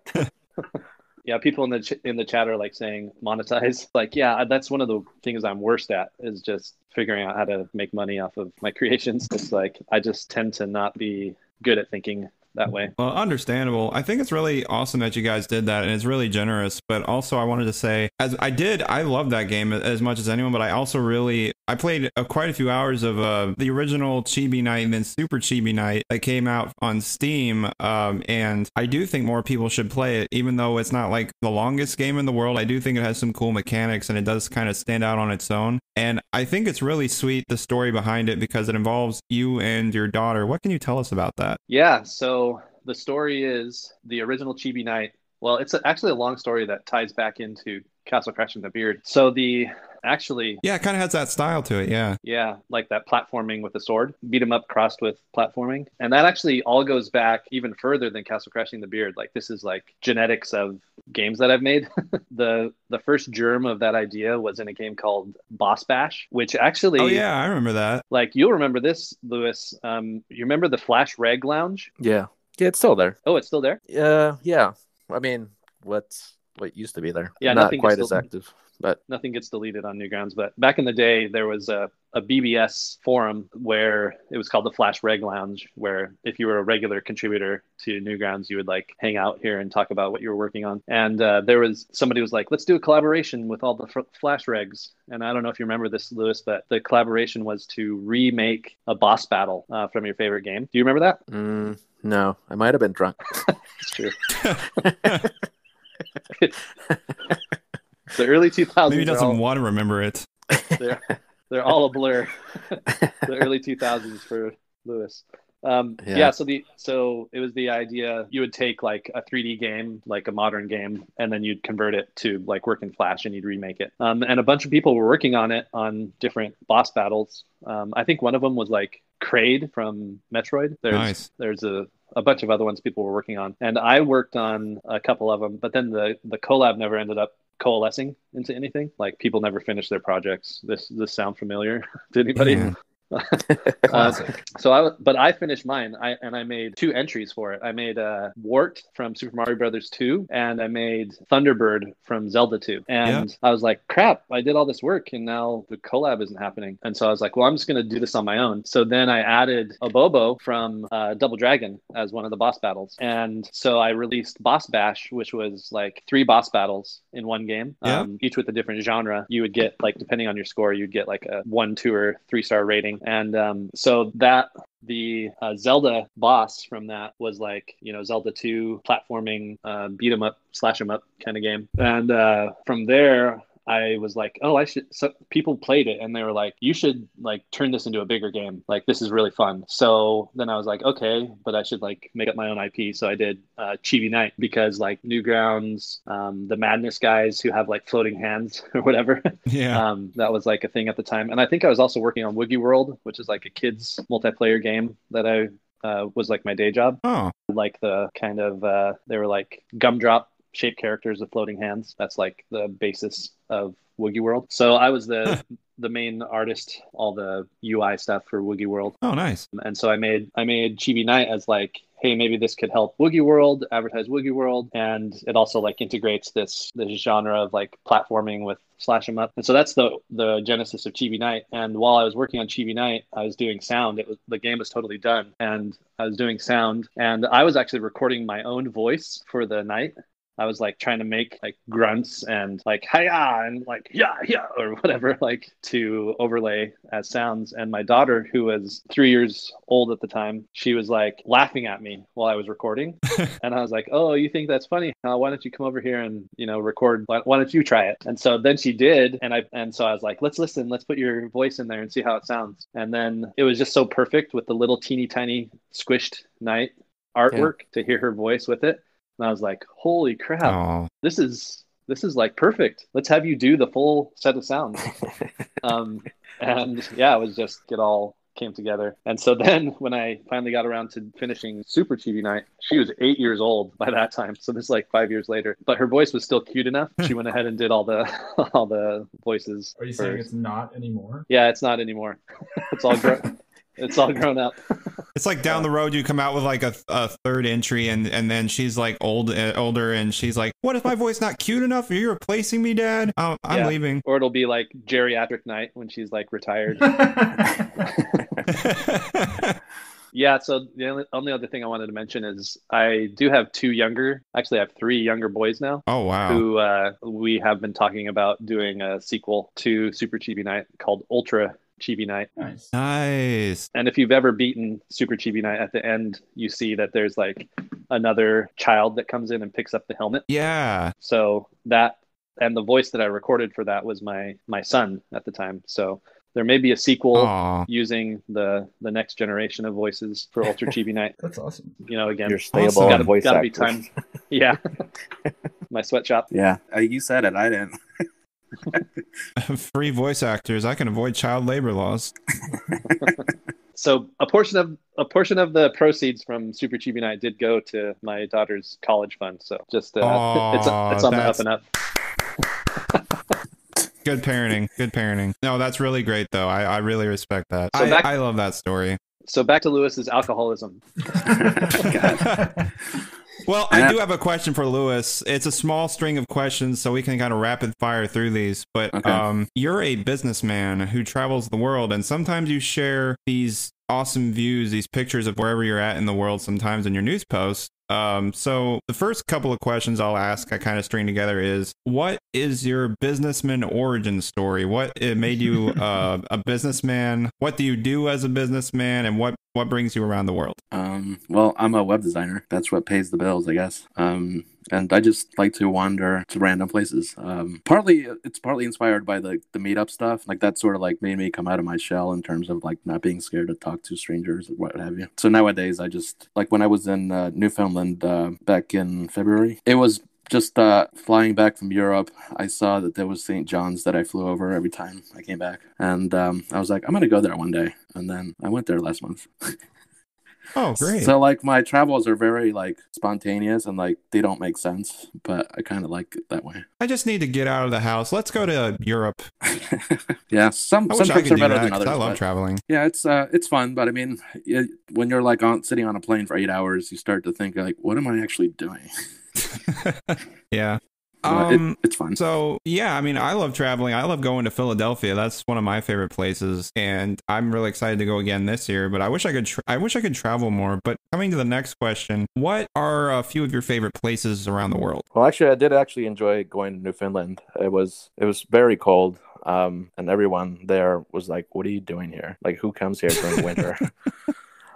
Yeah, people in the ch- in the chat are like saying monetize. Like, yeah, that's one of the things I'm worst at, is just figuring out how to make money off of my creations. It's like I just tend to not be good at thinking that way. Well, understandable. I think it's really awesome that you guys did that, and it's really generous. But also, I wanted to say, as I did, I love that game as much as anyone, but I also really I played a, quite a few hours of uh, the original Chibi Knight and then Super Chibi Knight that came out on Steam, um, and I do think more people should play it, even though it's not like the longest game in the world. I do think it has some cool mechanics, and it does kind of stand out on its own, and I think it's really sweet, the story behind it, because it involves you and your daughter. What can you tell us about that? Yeah, so the story is the original Chibi Knight. Well, it's actually a long story that ties back into Castle Crashing the Beard. So the... Actually, yeah, it kind of has that style to it. Yeah, yeah, like that platforming with the sword, beat 'em up crossed with platforming, and that actually all goes back even further than Castle Crashing the Beard. Like this is like genetics of games that I've made. the The first germ of that idea was in a game called Boss Bash, which actually, oh yeah, I remember that. Like you'll remember this, Lewis. Um, you remember the Flash Reg Lounge? Yeah, yeah, it's still there. Oh, it's still there. Yeah, uh, yeah. I mean, what's what used to be there? Yeah, not quite still- as active. But nothing gets deleted on Newgrounds. But back in the day, there was a a B B S forum where it was called the Flash Reg Lounge, where if you were a regular contributor to Newgrounds, you would like hang out here and talk about what you were working on. And uh, there was somebody was like, let's do a collaboration with all the f- Flash Regs. And I don't know if you remember this, Lewis, but the collaboration was to remake a boss battle uh, from your favorite game. Do you remember that? Mm, no, I might have been drunk. It's true. The early two thousands. Maybe doesn't all... want to remember it. They're, they're all a blur. The early two thousands for Lewis. Um, yeah. yeah. So the so it was the idea you would take like a three D game, like a modern game, and then you'd convert it to like work in Flash and you'd remake it. Um, and a bunch of people were working on it on different boss battles. Um, I think one of them was like Kraid from Metroid. There's nice. there's a a bunch of other ones people were working on, and I worked on a couple of them. But then the the collab never ended up coalescing into anything. Like people never finished their projects. This this sound familiar to anybody? Yeah. uh, so I, but I finished mine. I and I made two entries for it. I made uh, Wart from Super Mario Brothers two, and I made Thunderbird from Zelda two. And yeah. I was like, "Crap! I did all this work, and now the collab isn't happening." And so I was like, "Well, I'm just going to do this on my own." So then I added Abobo from uh, Double Dragon as one of the boss battles, and so I released Boss Bash, which was like three boss battles in one game, yeah. um, each with a different genre. You would get like, depending on your score, you'd get like a one, two, or three star rating. And um, so that the uh, Zelda boss from that was like, you know, Zelda two platforming, uh, beat 'em up, slash 'em up kind of game. And uh, from there, I was like, oh, I should. So people played it and they were like, you should like turn this into a bigger game. Like, this is really fun. So then I was like, okay, but I should like make up my own I P. So I did uh, Chibi Knight, because like Newgrounds, um, the Madness guys who have like floating hands or whatever. Yeah. Um, that was like a thing at the time. And I think I was also working on Woogie World, which is like a kids multiplayer game that I uh, was like my day job. Oh. Like the kind of, uh, they were like gumdrop shaped characters with floating hands. That's like the basis of Woogie World. So I was the the main artist, all the U I stuff for Woogie World. Oh, nice. And so I made I made Chibi Knight as like, hey, maybe this could help Woogie World, advertise Woogie World. And it also like integrates this this genre of like platforming with slash 'em up. And so that's the the genesis of Chibi Knight. And while I was working on Chibi Knight, I was doing sound. It was the game was totally done. And I was doing sound. And I was actually recording my own voice for the night. I was like trying to make like grunts and like hiya and like yeah yeah or whatever, like to overlay as sounds. And my daughter, who was three years old at the time, she was like laughing at me while I was recording. And I was like, oh, you think that's funny? Uh, why don't you come over here and, you know, record? Why, why don't you try it? And so then she did. And I and so I was like, let's listen. Let's put your voice in there and see how it sounds. And then it was just so perfect with the little teeny tiny squished Knight artwork, yeah. to hear her voice with it. And I was like, holy crap, Aww. this is this is like perfect. Let's have you do the full set of sounds. um, and yeah, it was just, it all came together. And so then when I finally got around to finishing Super Chibi Knight, she was eight years old by that time. So this is like five years later. But her voice was still cute enough. She went ahead and did all the all the voices. Are you first. saying it's not anymore? Yeah, it's not anymore. It's all great. It's all grown up. It's like down the road, you come out with like a, a third entry, and, and then she's like old, uh, older, and she's like, "What if my voice not cute enough? Are you replacing me, Dad? Um, I'm yeah. leaving." Or it'll be like geriatric Knight when she's like retired. Yeah. So the only, only other thing I wanted to mention is I do have two younger. Actually, I have three younger boys now. Oh wow! Who uh, we have been talking about doing a sequel to Super Chibi Knight called Ultra Chibi Knight. Nice. Nice. And if you've ever beaten Super Chibi Knight, at the end you see that there's like another child that comes in and picks up the helmet. Yeah. So that, and the voice that I recorded for that was my my son at the time. So there may be a sequel Aww. using the the next generation of voices for Ultra Chibi Knight. That's awesome. You know, again, you're stable gotta, voice gotta be time. Yeah. My sweatshop. Yeah. Uh, you said it. I didn't. Free voice actors. I can avoid child labor laws. So a portion of a portion of the proceeds from Super Chibi Knight did go to my daughter's college fund. So just uh, Aww, it's it's on that's... the up and up. Good parenting. Good parenting. No, that's really great though. I, I really respect that. So I, back... I love that story. So back to Lewis's alcoholism. God. Well, I do have a question for Lewis. It's a small string of questions, so we can kind of rapid fire through these. But okay. um, you're a businessman who travels the world, and sometimes you share these awesome views, these pictures of wherever you're at in the world, sometimes in your news posts. Um, so the first couple of questions I'll ask, I kind of string together, is what is your businessman origin story? What it made you uh, a businessman? What do you do as a businessman? And what, what brings you around the world? Um, well, I'm a web designer. That's what pays the bills, I guess. Um, and I just like to wander to random places. Um, partly, it's partly inspired by the, the meetup stuff. Like that sort of like made me come out of my shell in terms of like not being scared to talk to strangers or what have you. So nowadays I just, like when I was in uh, Newfoundland uh, back in February, it was just uh, flying back from Europe. I saw that there was Saint John's that I flew over every time I came back. And um, I was like, I'm going to go there one day. And then I went there last month. Oh, great. So, like, my travels are very, like, spontaneous and, like, they don't make sense, but I kind of like it that way. I just need to get out of the house. Let's go to Europe. Yeah, some, some trips are better that, than others. I love but, traveling. Yeah, it's uh, it's fun, but, I mean, it, when you're, like, on, sitting on a plane for eight hours, you start to think, like, what am I actually doing? Yeah. Um, it, it's fun. So, yeah, I mean, I love traveling. I love going to Philadelphia. That's one of my favorite places. And I'm really excited to go again this year. But I wish I could tra- I wish I could travel more. But coming to the next question, what are a few of your favorite places around the world? Well, actually, I did actually enjoy going to Newfoundland. It was it was very cold. Um, and everyone there was like, what are you doing here? Like, who comes here during winter?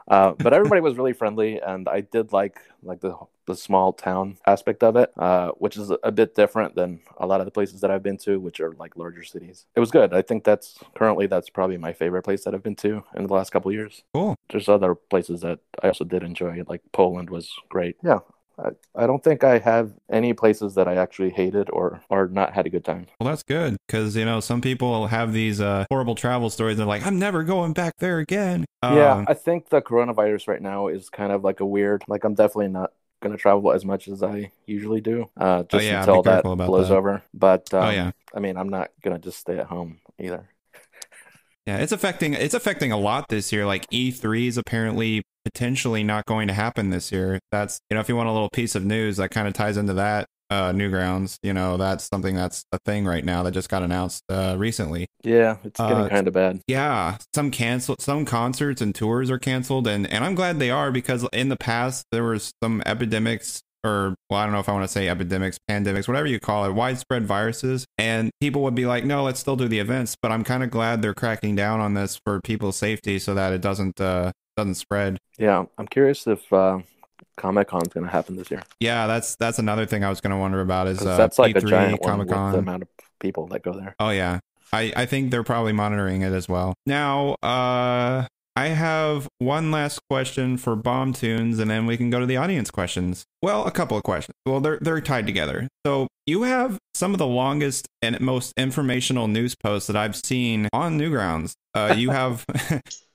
Uh, but everybody was really friendly, and I did like like the the small town aspect of it, uh, which is a bit different than a lot of the places that I've been to, which are like larger cities. It was good. I think that's currently that's probably my favorite place that I've been to in the last couple of years. Cool. There's other places that I also did enjoy, like Poland was great. Yeah. I, I don't think I have any places that I actually hated or, or not had a good time. Well, that's good because, you know, some people have these uh, horrible travel stories. They're like, I'm never going back there again. Um, yeah, I think the coronavirus right now is kind of like a weird, like I'm definitely not going to travel as much as I usually do uh, just oh, yeah, until that blows that. over. But um, oh, yeah. I mean, I'm not going to just stay at home either. Yeah, it's affecting it's affecting a lot this year. Like E three is apparently potentially not going to happen this year. That's, you know, if you want a little piece of news that kind of ties into that, uh, Newgrounds, you know, that's something that's a thing right now that just got announced uh, recently. Yeah, it's getting uh, kind of bad. Yeah, some cancel, some concerts and tours are canceled, and, and I'm glad they are because in the past there were some epidemics. Or, well, I don't know if I want to say epidemics, pandemics, whatever you call it, widespread viruses. And people would be like, no, let's still do the events. But I'm kind of glad they're cracking down on this for people's safety so that it doesn't uh, doesn't spread. Yeah, I'm curious if uh, Comic-Con is going to happen this year. Yeah, that's that's another thing I was going to wonder about is uh, that's like P three, a giant Comic-Con. The amount of people that go there. Oh, yeah. I, I think they're probably monitoring it as well. Now, uh, I have one last question for BomToons, and then we can go to the audience questions. Well, a couple of questions. Well, they're they're tied together. So you have some of the longest and most informational news posts that I've seen on Newgrounds. Uh, you have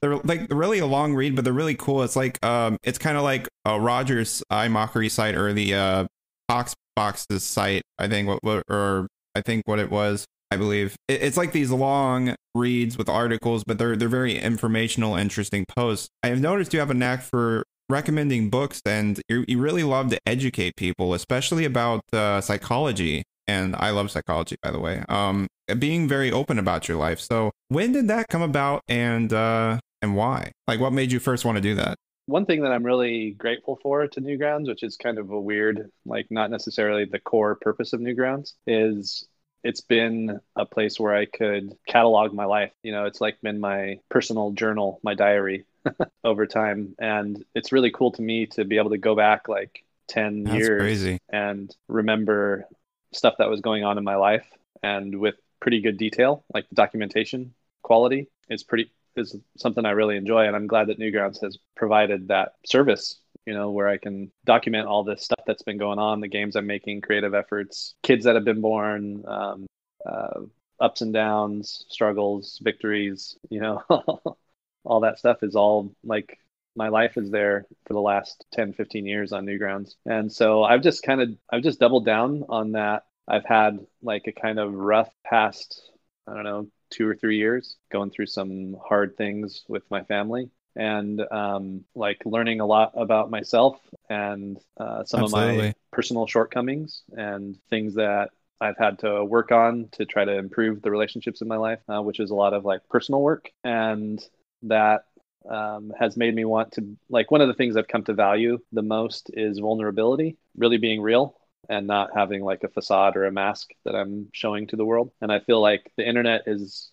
they're like really a long read, but they're really cool. It's like um, it's kind of like uh, Roger's iMockery site or the uh, Pox Box's site. I think what, what or I think what it was. I believe it's like these long reads with articles, but they're they're very informational, interesting posts. I have noticed you have a knack for recommending books, and you you really love to educate people, especially about uh, psychology. And I love psychology, by the way. Um, being very open about your life. So when did that come about, and uh, and why? Like, what made you first want to do that? One thing that I'm really grateful for to Newgrounds, which is kind of a weird, like, not necessarily the core purpose of Newgrounds, is it's been a place where I could catalog my life. You know, it's like been my personal journal, my diary over time. And it's really cool to me to be able to go back like ten That's years crazy. And remember stuff that was going on in my life and with pretty good detail, like the documentation quality is pretty, is something I really enjoy. And I'm glad that Newgrounds has provided that service, you know, where I can document all this stuff that's been going on, the games I'm making, creative efforts, kids that have been born, um, uh, ups and downs, struggles, victories, you know, all that stuff is all like my life is there for the last ten, fifteen years on Newgrounds. And so I've just kind of, I've just doubled down on that. I've had like a kind of rough past, I don't know, two or three years going through some hard things with my family. and um, like learning a lot about myself and uh, some Absolutely. of my personal shortcomings and things that I've had to work on to try to improve the relationships in my life, uh, which is a lot of like personal work. And that um, has made me want to, like, one of the things I've come to value the most is vulnerability, really being real and not having like a facade or a mask that I'm showing to the world. And I feel like the internet is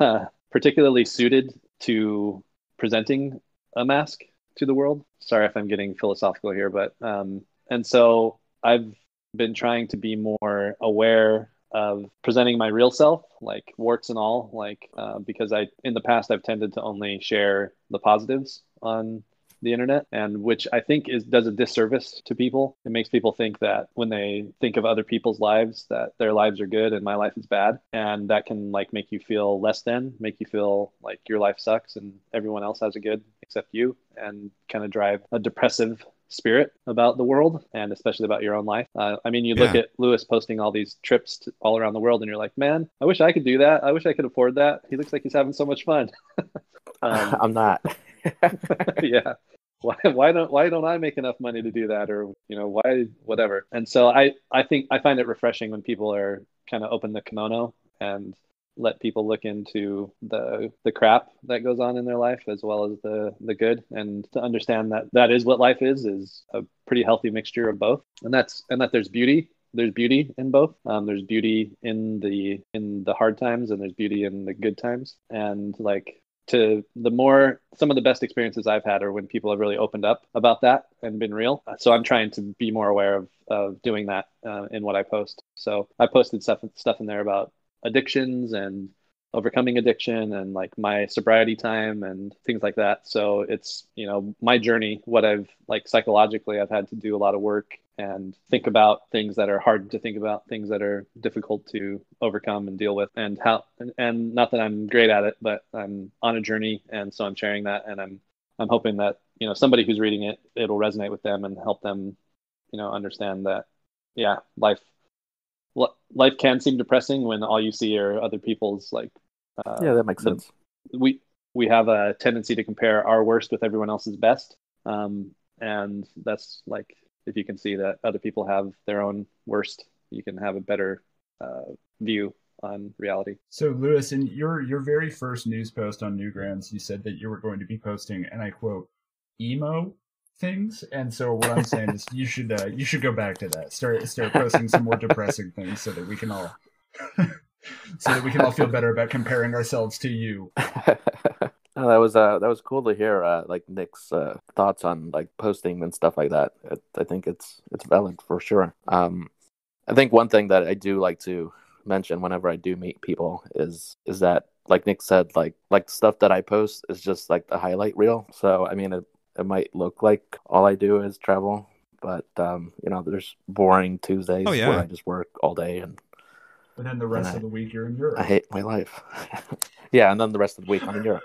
uh, particularly suited to presenting a mask to the world. Sorry if I'm getting philosophical here, but, um, and so I've been trying to be more aware of presenting my real self, like warts and all, like uh, because I in the past I've tended to only share the positives on the internet, and which I think is does a disservice to people. It makes people think that when they think of other people's lives that their lives are good and my life is bad, and that can like make you feel less than, make you feel like your life sucks and everyone else has a good except you, and kind of drive a depressive spirit about the world and especially about your own life. Uh, I mean, you yeah. look at Lewis posting all these trips to, all around the world, and you're like, man, I wish I could do that. I wish I could afford that. He looks like he's having so much fun. um, I'm not. yeah. Why, why don't why don't I make enough money to do that, or you know why whatever. And so I I think I find it refreshing when people are kind of open the kimono and let people look into the the crap that goes on in their life as well as the the good, and to understand that that is what life is is a pretty healthy mixture of both, and that's and that there's beauty there's beauty in both. Um, there's beauty in the in the hard times, and there's beauty in the good times. And like to the more some of the best experiences I've had are when people have really opened up about that and been real. So I'm trying to be more aware of of doing that uh, in what I post. So I posted stuff stuff in there about addictions and overcoming addiction and like my sobriety time and things like that. So it's, you know, my journey, what I've like psychologically, I've had to do a lot of work and think about things that are hard to think about, things that are difficult to overcome and deal with, and how, and, and not that I'm great at it, but I'm on a journey. And so I'm sharing that, and I'm, I'm hoping that, you know, somebody who's reading it, it'll resonate with them and help them, you know, understand that, yeah, life, Life can seem depressing when all you see are other people's like. Uh, yeah, that makes the, sense. We we have a tendency to compare our worst with everyone else's best, um, and that's like if you can see that other people have their own worst, you can have a better uh, view on reality. So, Lewis, in your your very first news post on Newgrounds, you said that you were going to be posting, and I quote, "emo" things, and so what I'm saying is you should uh, you should go back to that. Start start posting some more depressing things so that we can all so that we can all feel better about comparing ourselves to you. Oh, that was uh, that was cool to hear uh, like Nick's uh, thoughts on like posting and stuff like that. It, I think it's it's valid for sure. Um, I think one thing that I do like to mention whenever I do meet people is is that like Nick said, like like stuff that I post is just like the highlight reel. So I mean. It, It might look like all I do is travel, but, um, you know, there's boring Tuesdays oh, yeah. where I just work all day. And, and then the rest of I, the week you're in Europe. I hate my life. yeah, and then the rest of the week I'm in Europe.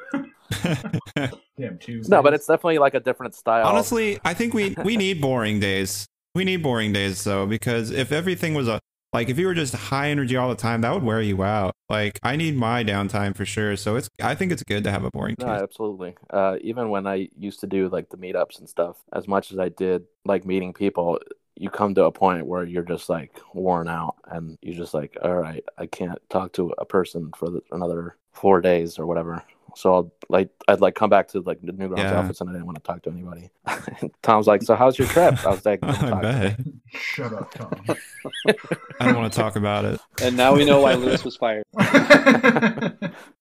Damn Tuesdays. No, but it's definitely like a different style. Honestly, I think we, we need boring days. We need boring days, though, because if everything was a... Like, if you were just high energy all the time, that would wear you out. Like, I need my downtime for sure. So it's, I think it's good to have a boring day. No, absolutely. Uh, even when I used to do, like, the meetups and stuff, as much as I did, like, meeting people, you come to a point where you're just, like, worn out. And you're just like, all right, I can't talk to a person for the, another four days or whatever. So I'll, like, I'd, like, come back to, like, the Newgrounds yeah. office, and I didn't want to talk to anybody. Tom's like, so how's your trip? I was like, I talk bet. To Shut up, Tom. I don't want to talk about it. And now we know why Lewis was fired.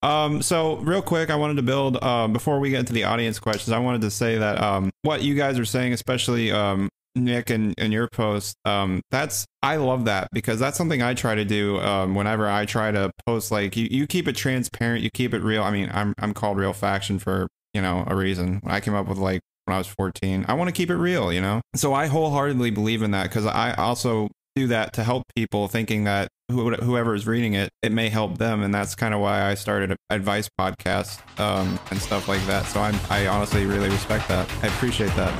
um, so real quick, I wanted to build, uh, before we get into the audience questions, I wanted to say that um, what you guys are saying, especially um, Nick and, and your post, um, that's, I love that, because that's something I try to do um, whenever I try to post, like you, you keep it transparent, you keep it real. I mean, I'm, I'm called Real Faction for, you know, a reason. When I came up with like, when I was fourteen, I want to keep it real, you know? So I wholeheartedly believe in that, because I also do that to help people, thinking that wh- whoever is reading it, it may help them. And that's kind of why I started an advice podcast um, and stuff like that. So I'm, I honestly really respect that. I appreciate that.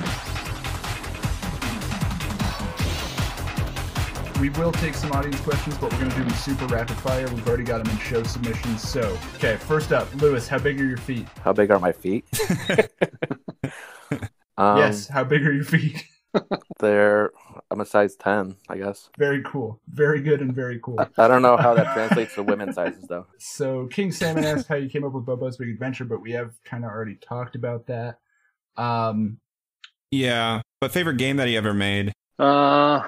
We will take some audience questions, but we're going to do them super rapid fire. We've already got them in show submissions. So, okay, first up, Lewis, how big are your feet? How big are my feet? um, yes, how big are your feet? They're, I'm a size ten, I guess. Very cool. Very good and very cool. I don't know how that translates to women's sizes, though. So, King Salmon asked how you came up with Bobo's Big Adventure, but we have kind of already talked about that. Um, yeah, but favorite game that he ever made? Uh,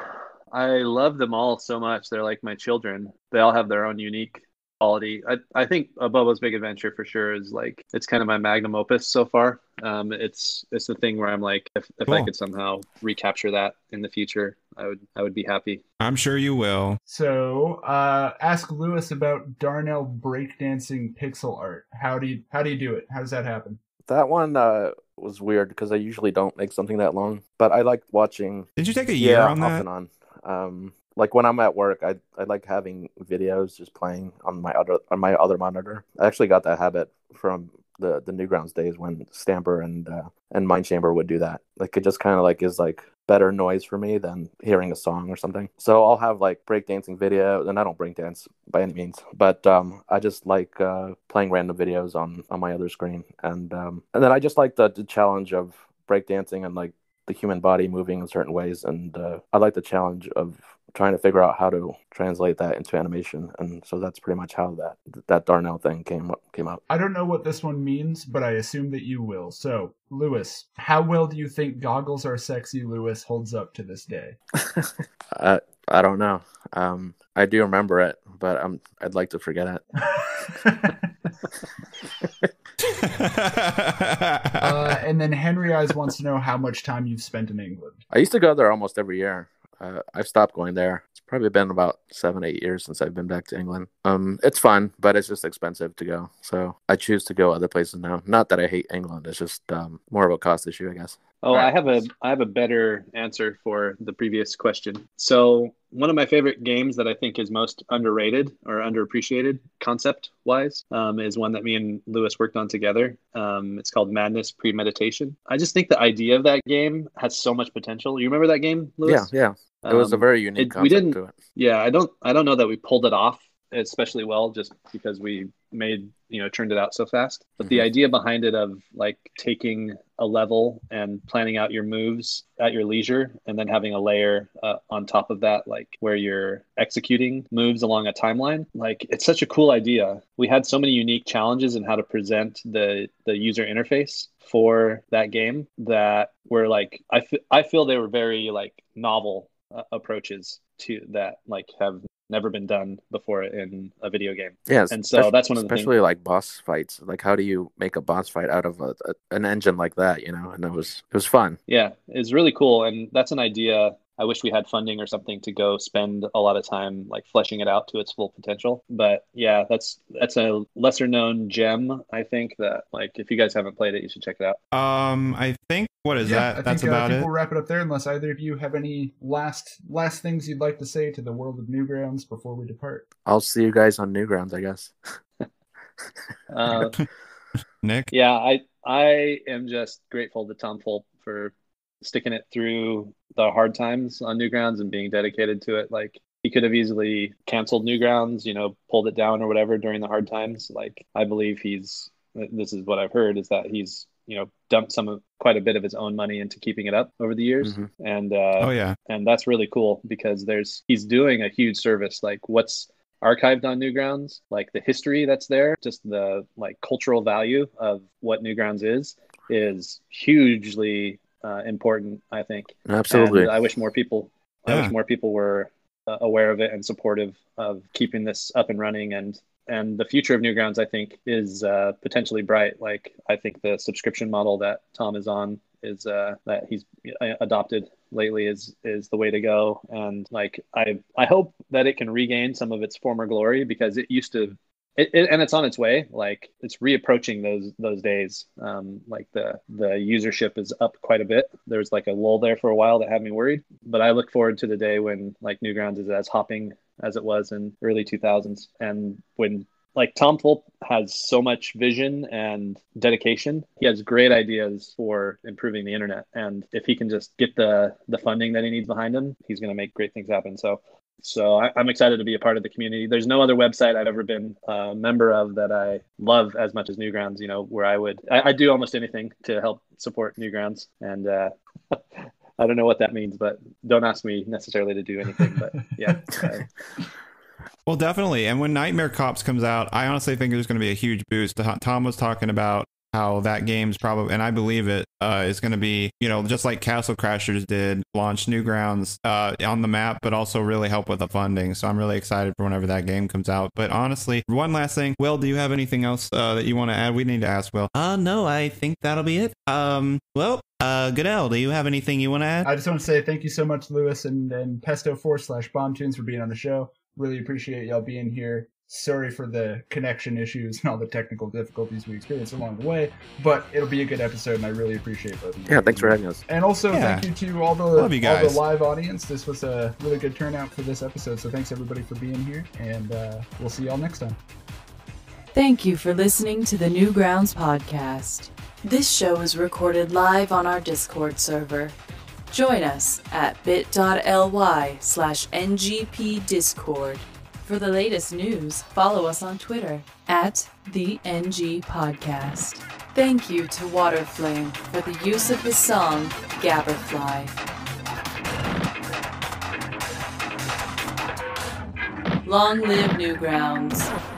I love them all so much. They're like my children. They all have their own unique quality. I, I think Abobo's Big Adventure for sure is like, it's kind of my magnum opus so far. Um, it's it's the thing where I'm like, if, if cool. I could somehow recapture that in the future, I would I would be happy. I'm sure you will. So, uh, ask Lewis about Darnell breakdancing pixel art. How do you how do you do it? How does that happen? That one uh, was weird because I usually don't make something that long, but I liked watching. Did you take a year yeah, on off that? And on. Um, like when I'm at work, I I like having videos just playing on my other on my other monitor. I actually got that habit from the the Newgrounds days when Stamper and uh, and Mindchamber would do that. Like it just kind of like is like better noise for me than hearing a song or something. So I'll have like breakdancing videos, and I don't breakdance by any means, but um, I just like uh, playing random videos on on my other screen, and um, and then I just like the, the challenge of breakdancing and like the human body moving in certain ways, and uh, I like the challenge of trying to figure out how to translate that into animation, and so that's pretty much how that that Darnell thing came up came up. I don't know what this one means, but I assume that you will. So, Lewis, how well do you think Goggles Are Sexy Lewis holds up to this day? I I don't know. Um, I do remember it, but I'm I'd like to forget it. uh, and then Henry Eyes wants to know how much time you've spent in England. I used to go there almost every year. Uh, I've stopped going there. It's probably been about seven, eight years since I've been back to England. Um, it's fun, but it's just expensive to go. So I choose to go other places now. Not that I hate England. It's just um, more of a cost issue, I guess. Oh, right. I have a I have a better answer for the previous question. So one of my favorite games that I think is most underrated or underappreciated concept-wise um, is one that me and Lewis worked on together. Um, it's called Madness Premeditation. I just think the idea of that game has so much potential. You remember that game, Lewis? Yeah, yeah. It was um, a very unique it, concept we didn't, to it. Yeah, I don't, I don't know that we pulled it off especially well just because we made, you know, turned it out so fast. But mm-hmm. the idea behind it of like taking a level and planning out your moves at your leisure and then having a layer uh, on top of that, like where you're executing moves along a timeline, like it's such a cool idea. We had so many unique challenges in how to present the, the user interface for that game that were like, I, f- I feel they were very like novel uh, approaches to that, like have never been done before in a video game. Yeah, and so that's one of the things. Especially like boss fights. Like, how do you make a boss fight out of a, a, an engine like that? You know, and it was it was fun. Yeah, it's really cool, and that's an idea. I wish we had funding or something to go spend a lot of time like fleshing it out to its full potential. But yeah, that's that's a lesser known gem. I think that like if you guys haven't played it, you should check it out. Um, I think what is yeah, that? I that's think, about uh, I think it. We'll wrap it up there, unless either of you have any last last things you'd like to say to the world of Newgrounds before we depart. I'll see you guys on Newgrounds, I guess. uh, Nick. Yeah, I I am just grateful to Tom Fulp for sticking it through the hard times on Newgrounds and being dedicated to it. Like he could have easily canceled Newgrounds, you know, pulled it down or whatever during the hard times. Like I believe he's, this is what I've heard, is that he's, you know, dumped some of quite a bit of his own money into keeping it up over the years. Mm-hmm. And, uh, oh, yeah. And that's really cool because there's, he's doing a huge service. Like what's archived on Newgrounds, like the history that's there, just the like cultural value of what Newgrounds is, is hugely Uh, important, I think. Absolutely. And I wish more people. Yeah. I wish more people were uh, aware of it and supportive of keeping this up and running. And and the future of Newgrounds, I think, is uh, potentially bright. Like I think the subscription model that Tom is on is uh, that he's adopted lately is is the way to go. And like I I hope that it can regain some of its former glory because it used to. It, it, and it's on its way. Like it's reapproaching those those days. Um, like the the usership is up quite a bit. There was like a lull there for a while that had me worried. But I look forward to the day when like Newgrounds is as hopping as it was in early two thousands, and when like Tom Fulp has so much vision and dedication. He has great ideas for improving the internet, and if he can just get the the funding that he needs behind him, he's going to make great things happen. So So I, I'm excited to be a part of the community. There's no other website I've ever been a member of that I love as much as Newgrounds, you know, where I would, I, I do almost anything to help support Newgrounds. And uh, I don't know what that means, but don't ask me necessarily to do anything. But yeah. uh, Well, definitely. And when Nightmare Cops comes out, I honestly think there's going to be a huge boost. Tom was talking about how that game's probably, and I believe it, uh, is going to be, you know, just like Castle Crashers did, launch Newgrounds uh, on the map, but also really help with the funding. So I'm really excited for whenever that game comes out. But honestly, one last thing. Will, do you have anything else uh, that you want to add? We need to ask Will. Uh, no, I think that'll be it. Um, well, uh, Goodell, do you have anything you want to add? I just want to say thank you so much, Lewis and, and Pestoforce slash BomToons for being on the show. Really appreciate y'all being here. Sorry for the connection issues and all the technical difficulties we experienced along the way, but it'll be a good episode, and I really appreciate both of you. Yeah, thanks for having us. And also, yeah. thank you to all the, all the live audience. This was a really good turnout for this episode, so thanks everybody for being here, and uh, we'll see y'all next time. Thank you for listening to the Newgrounds podcast. This show is recorded live on our Discord server. Join us at bit.ly slash ngpdiscord. For the latest news, follow us on Twitter at the N G Podcast. Thank you to Waterflame for the use of his song, Gabberfly. Long live Newgrounds.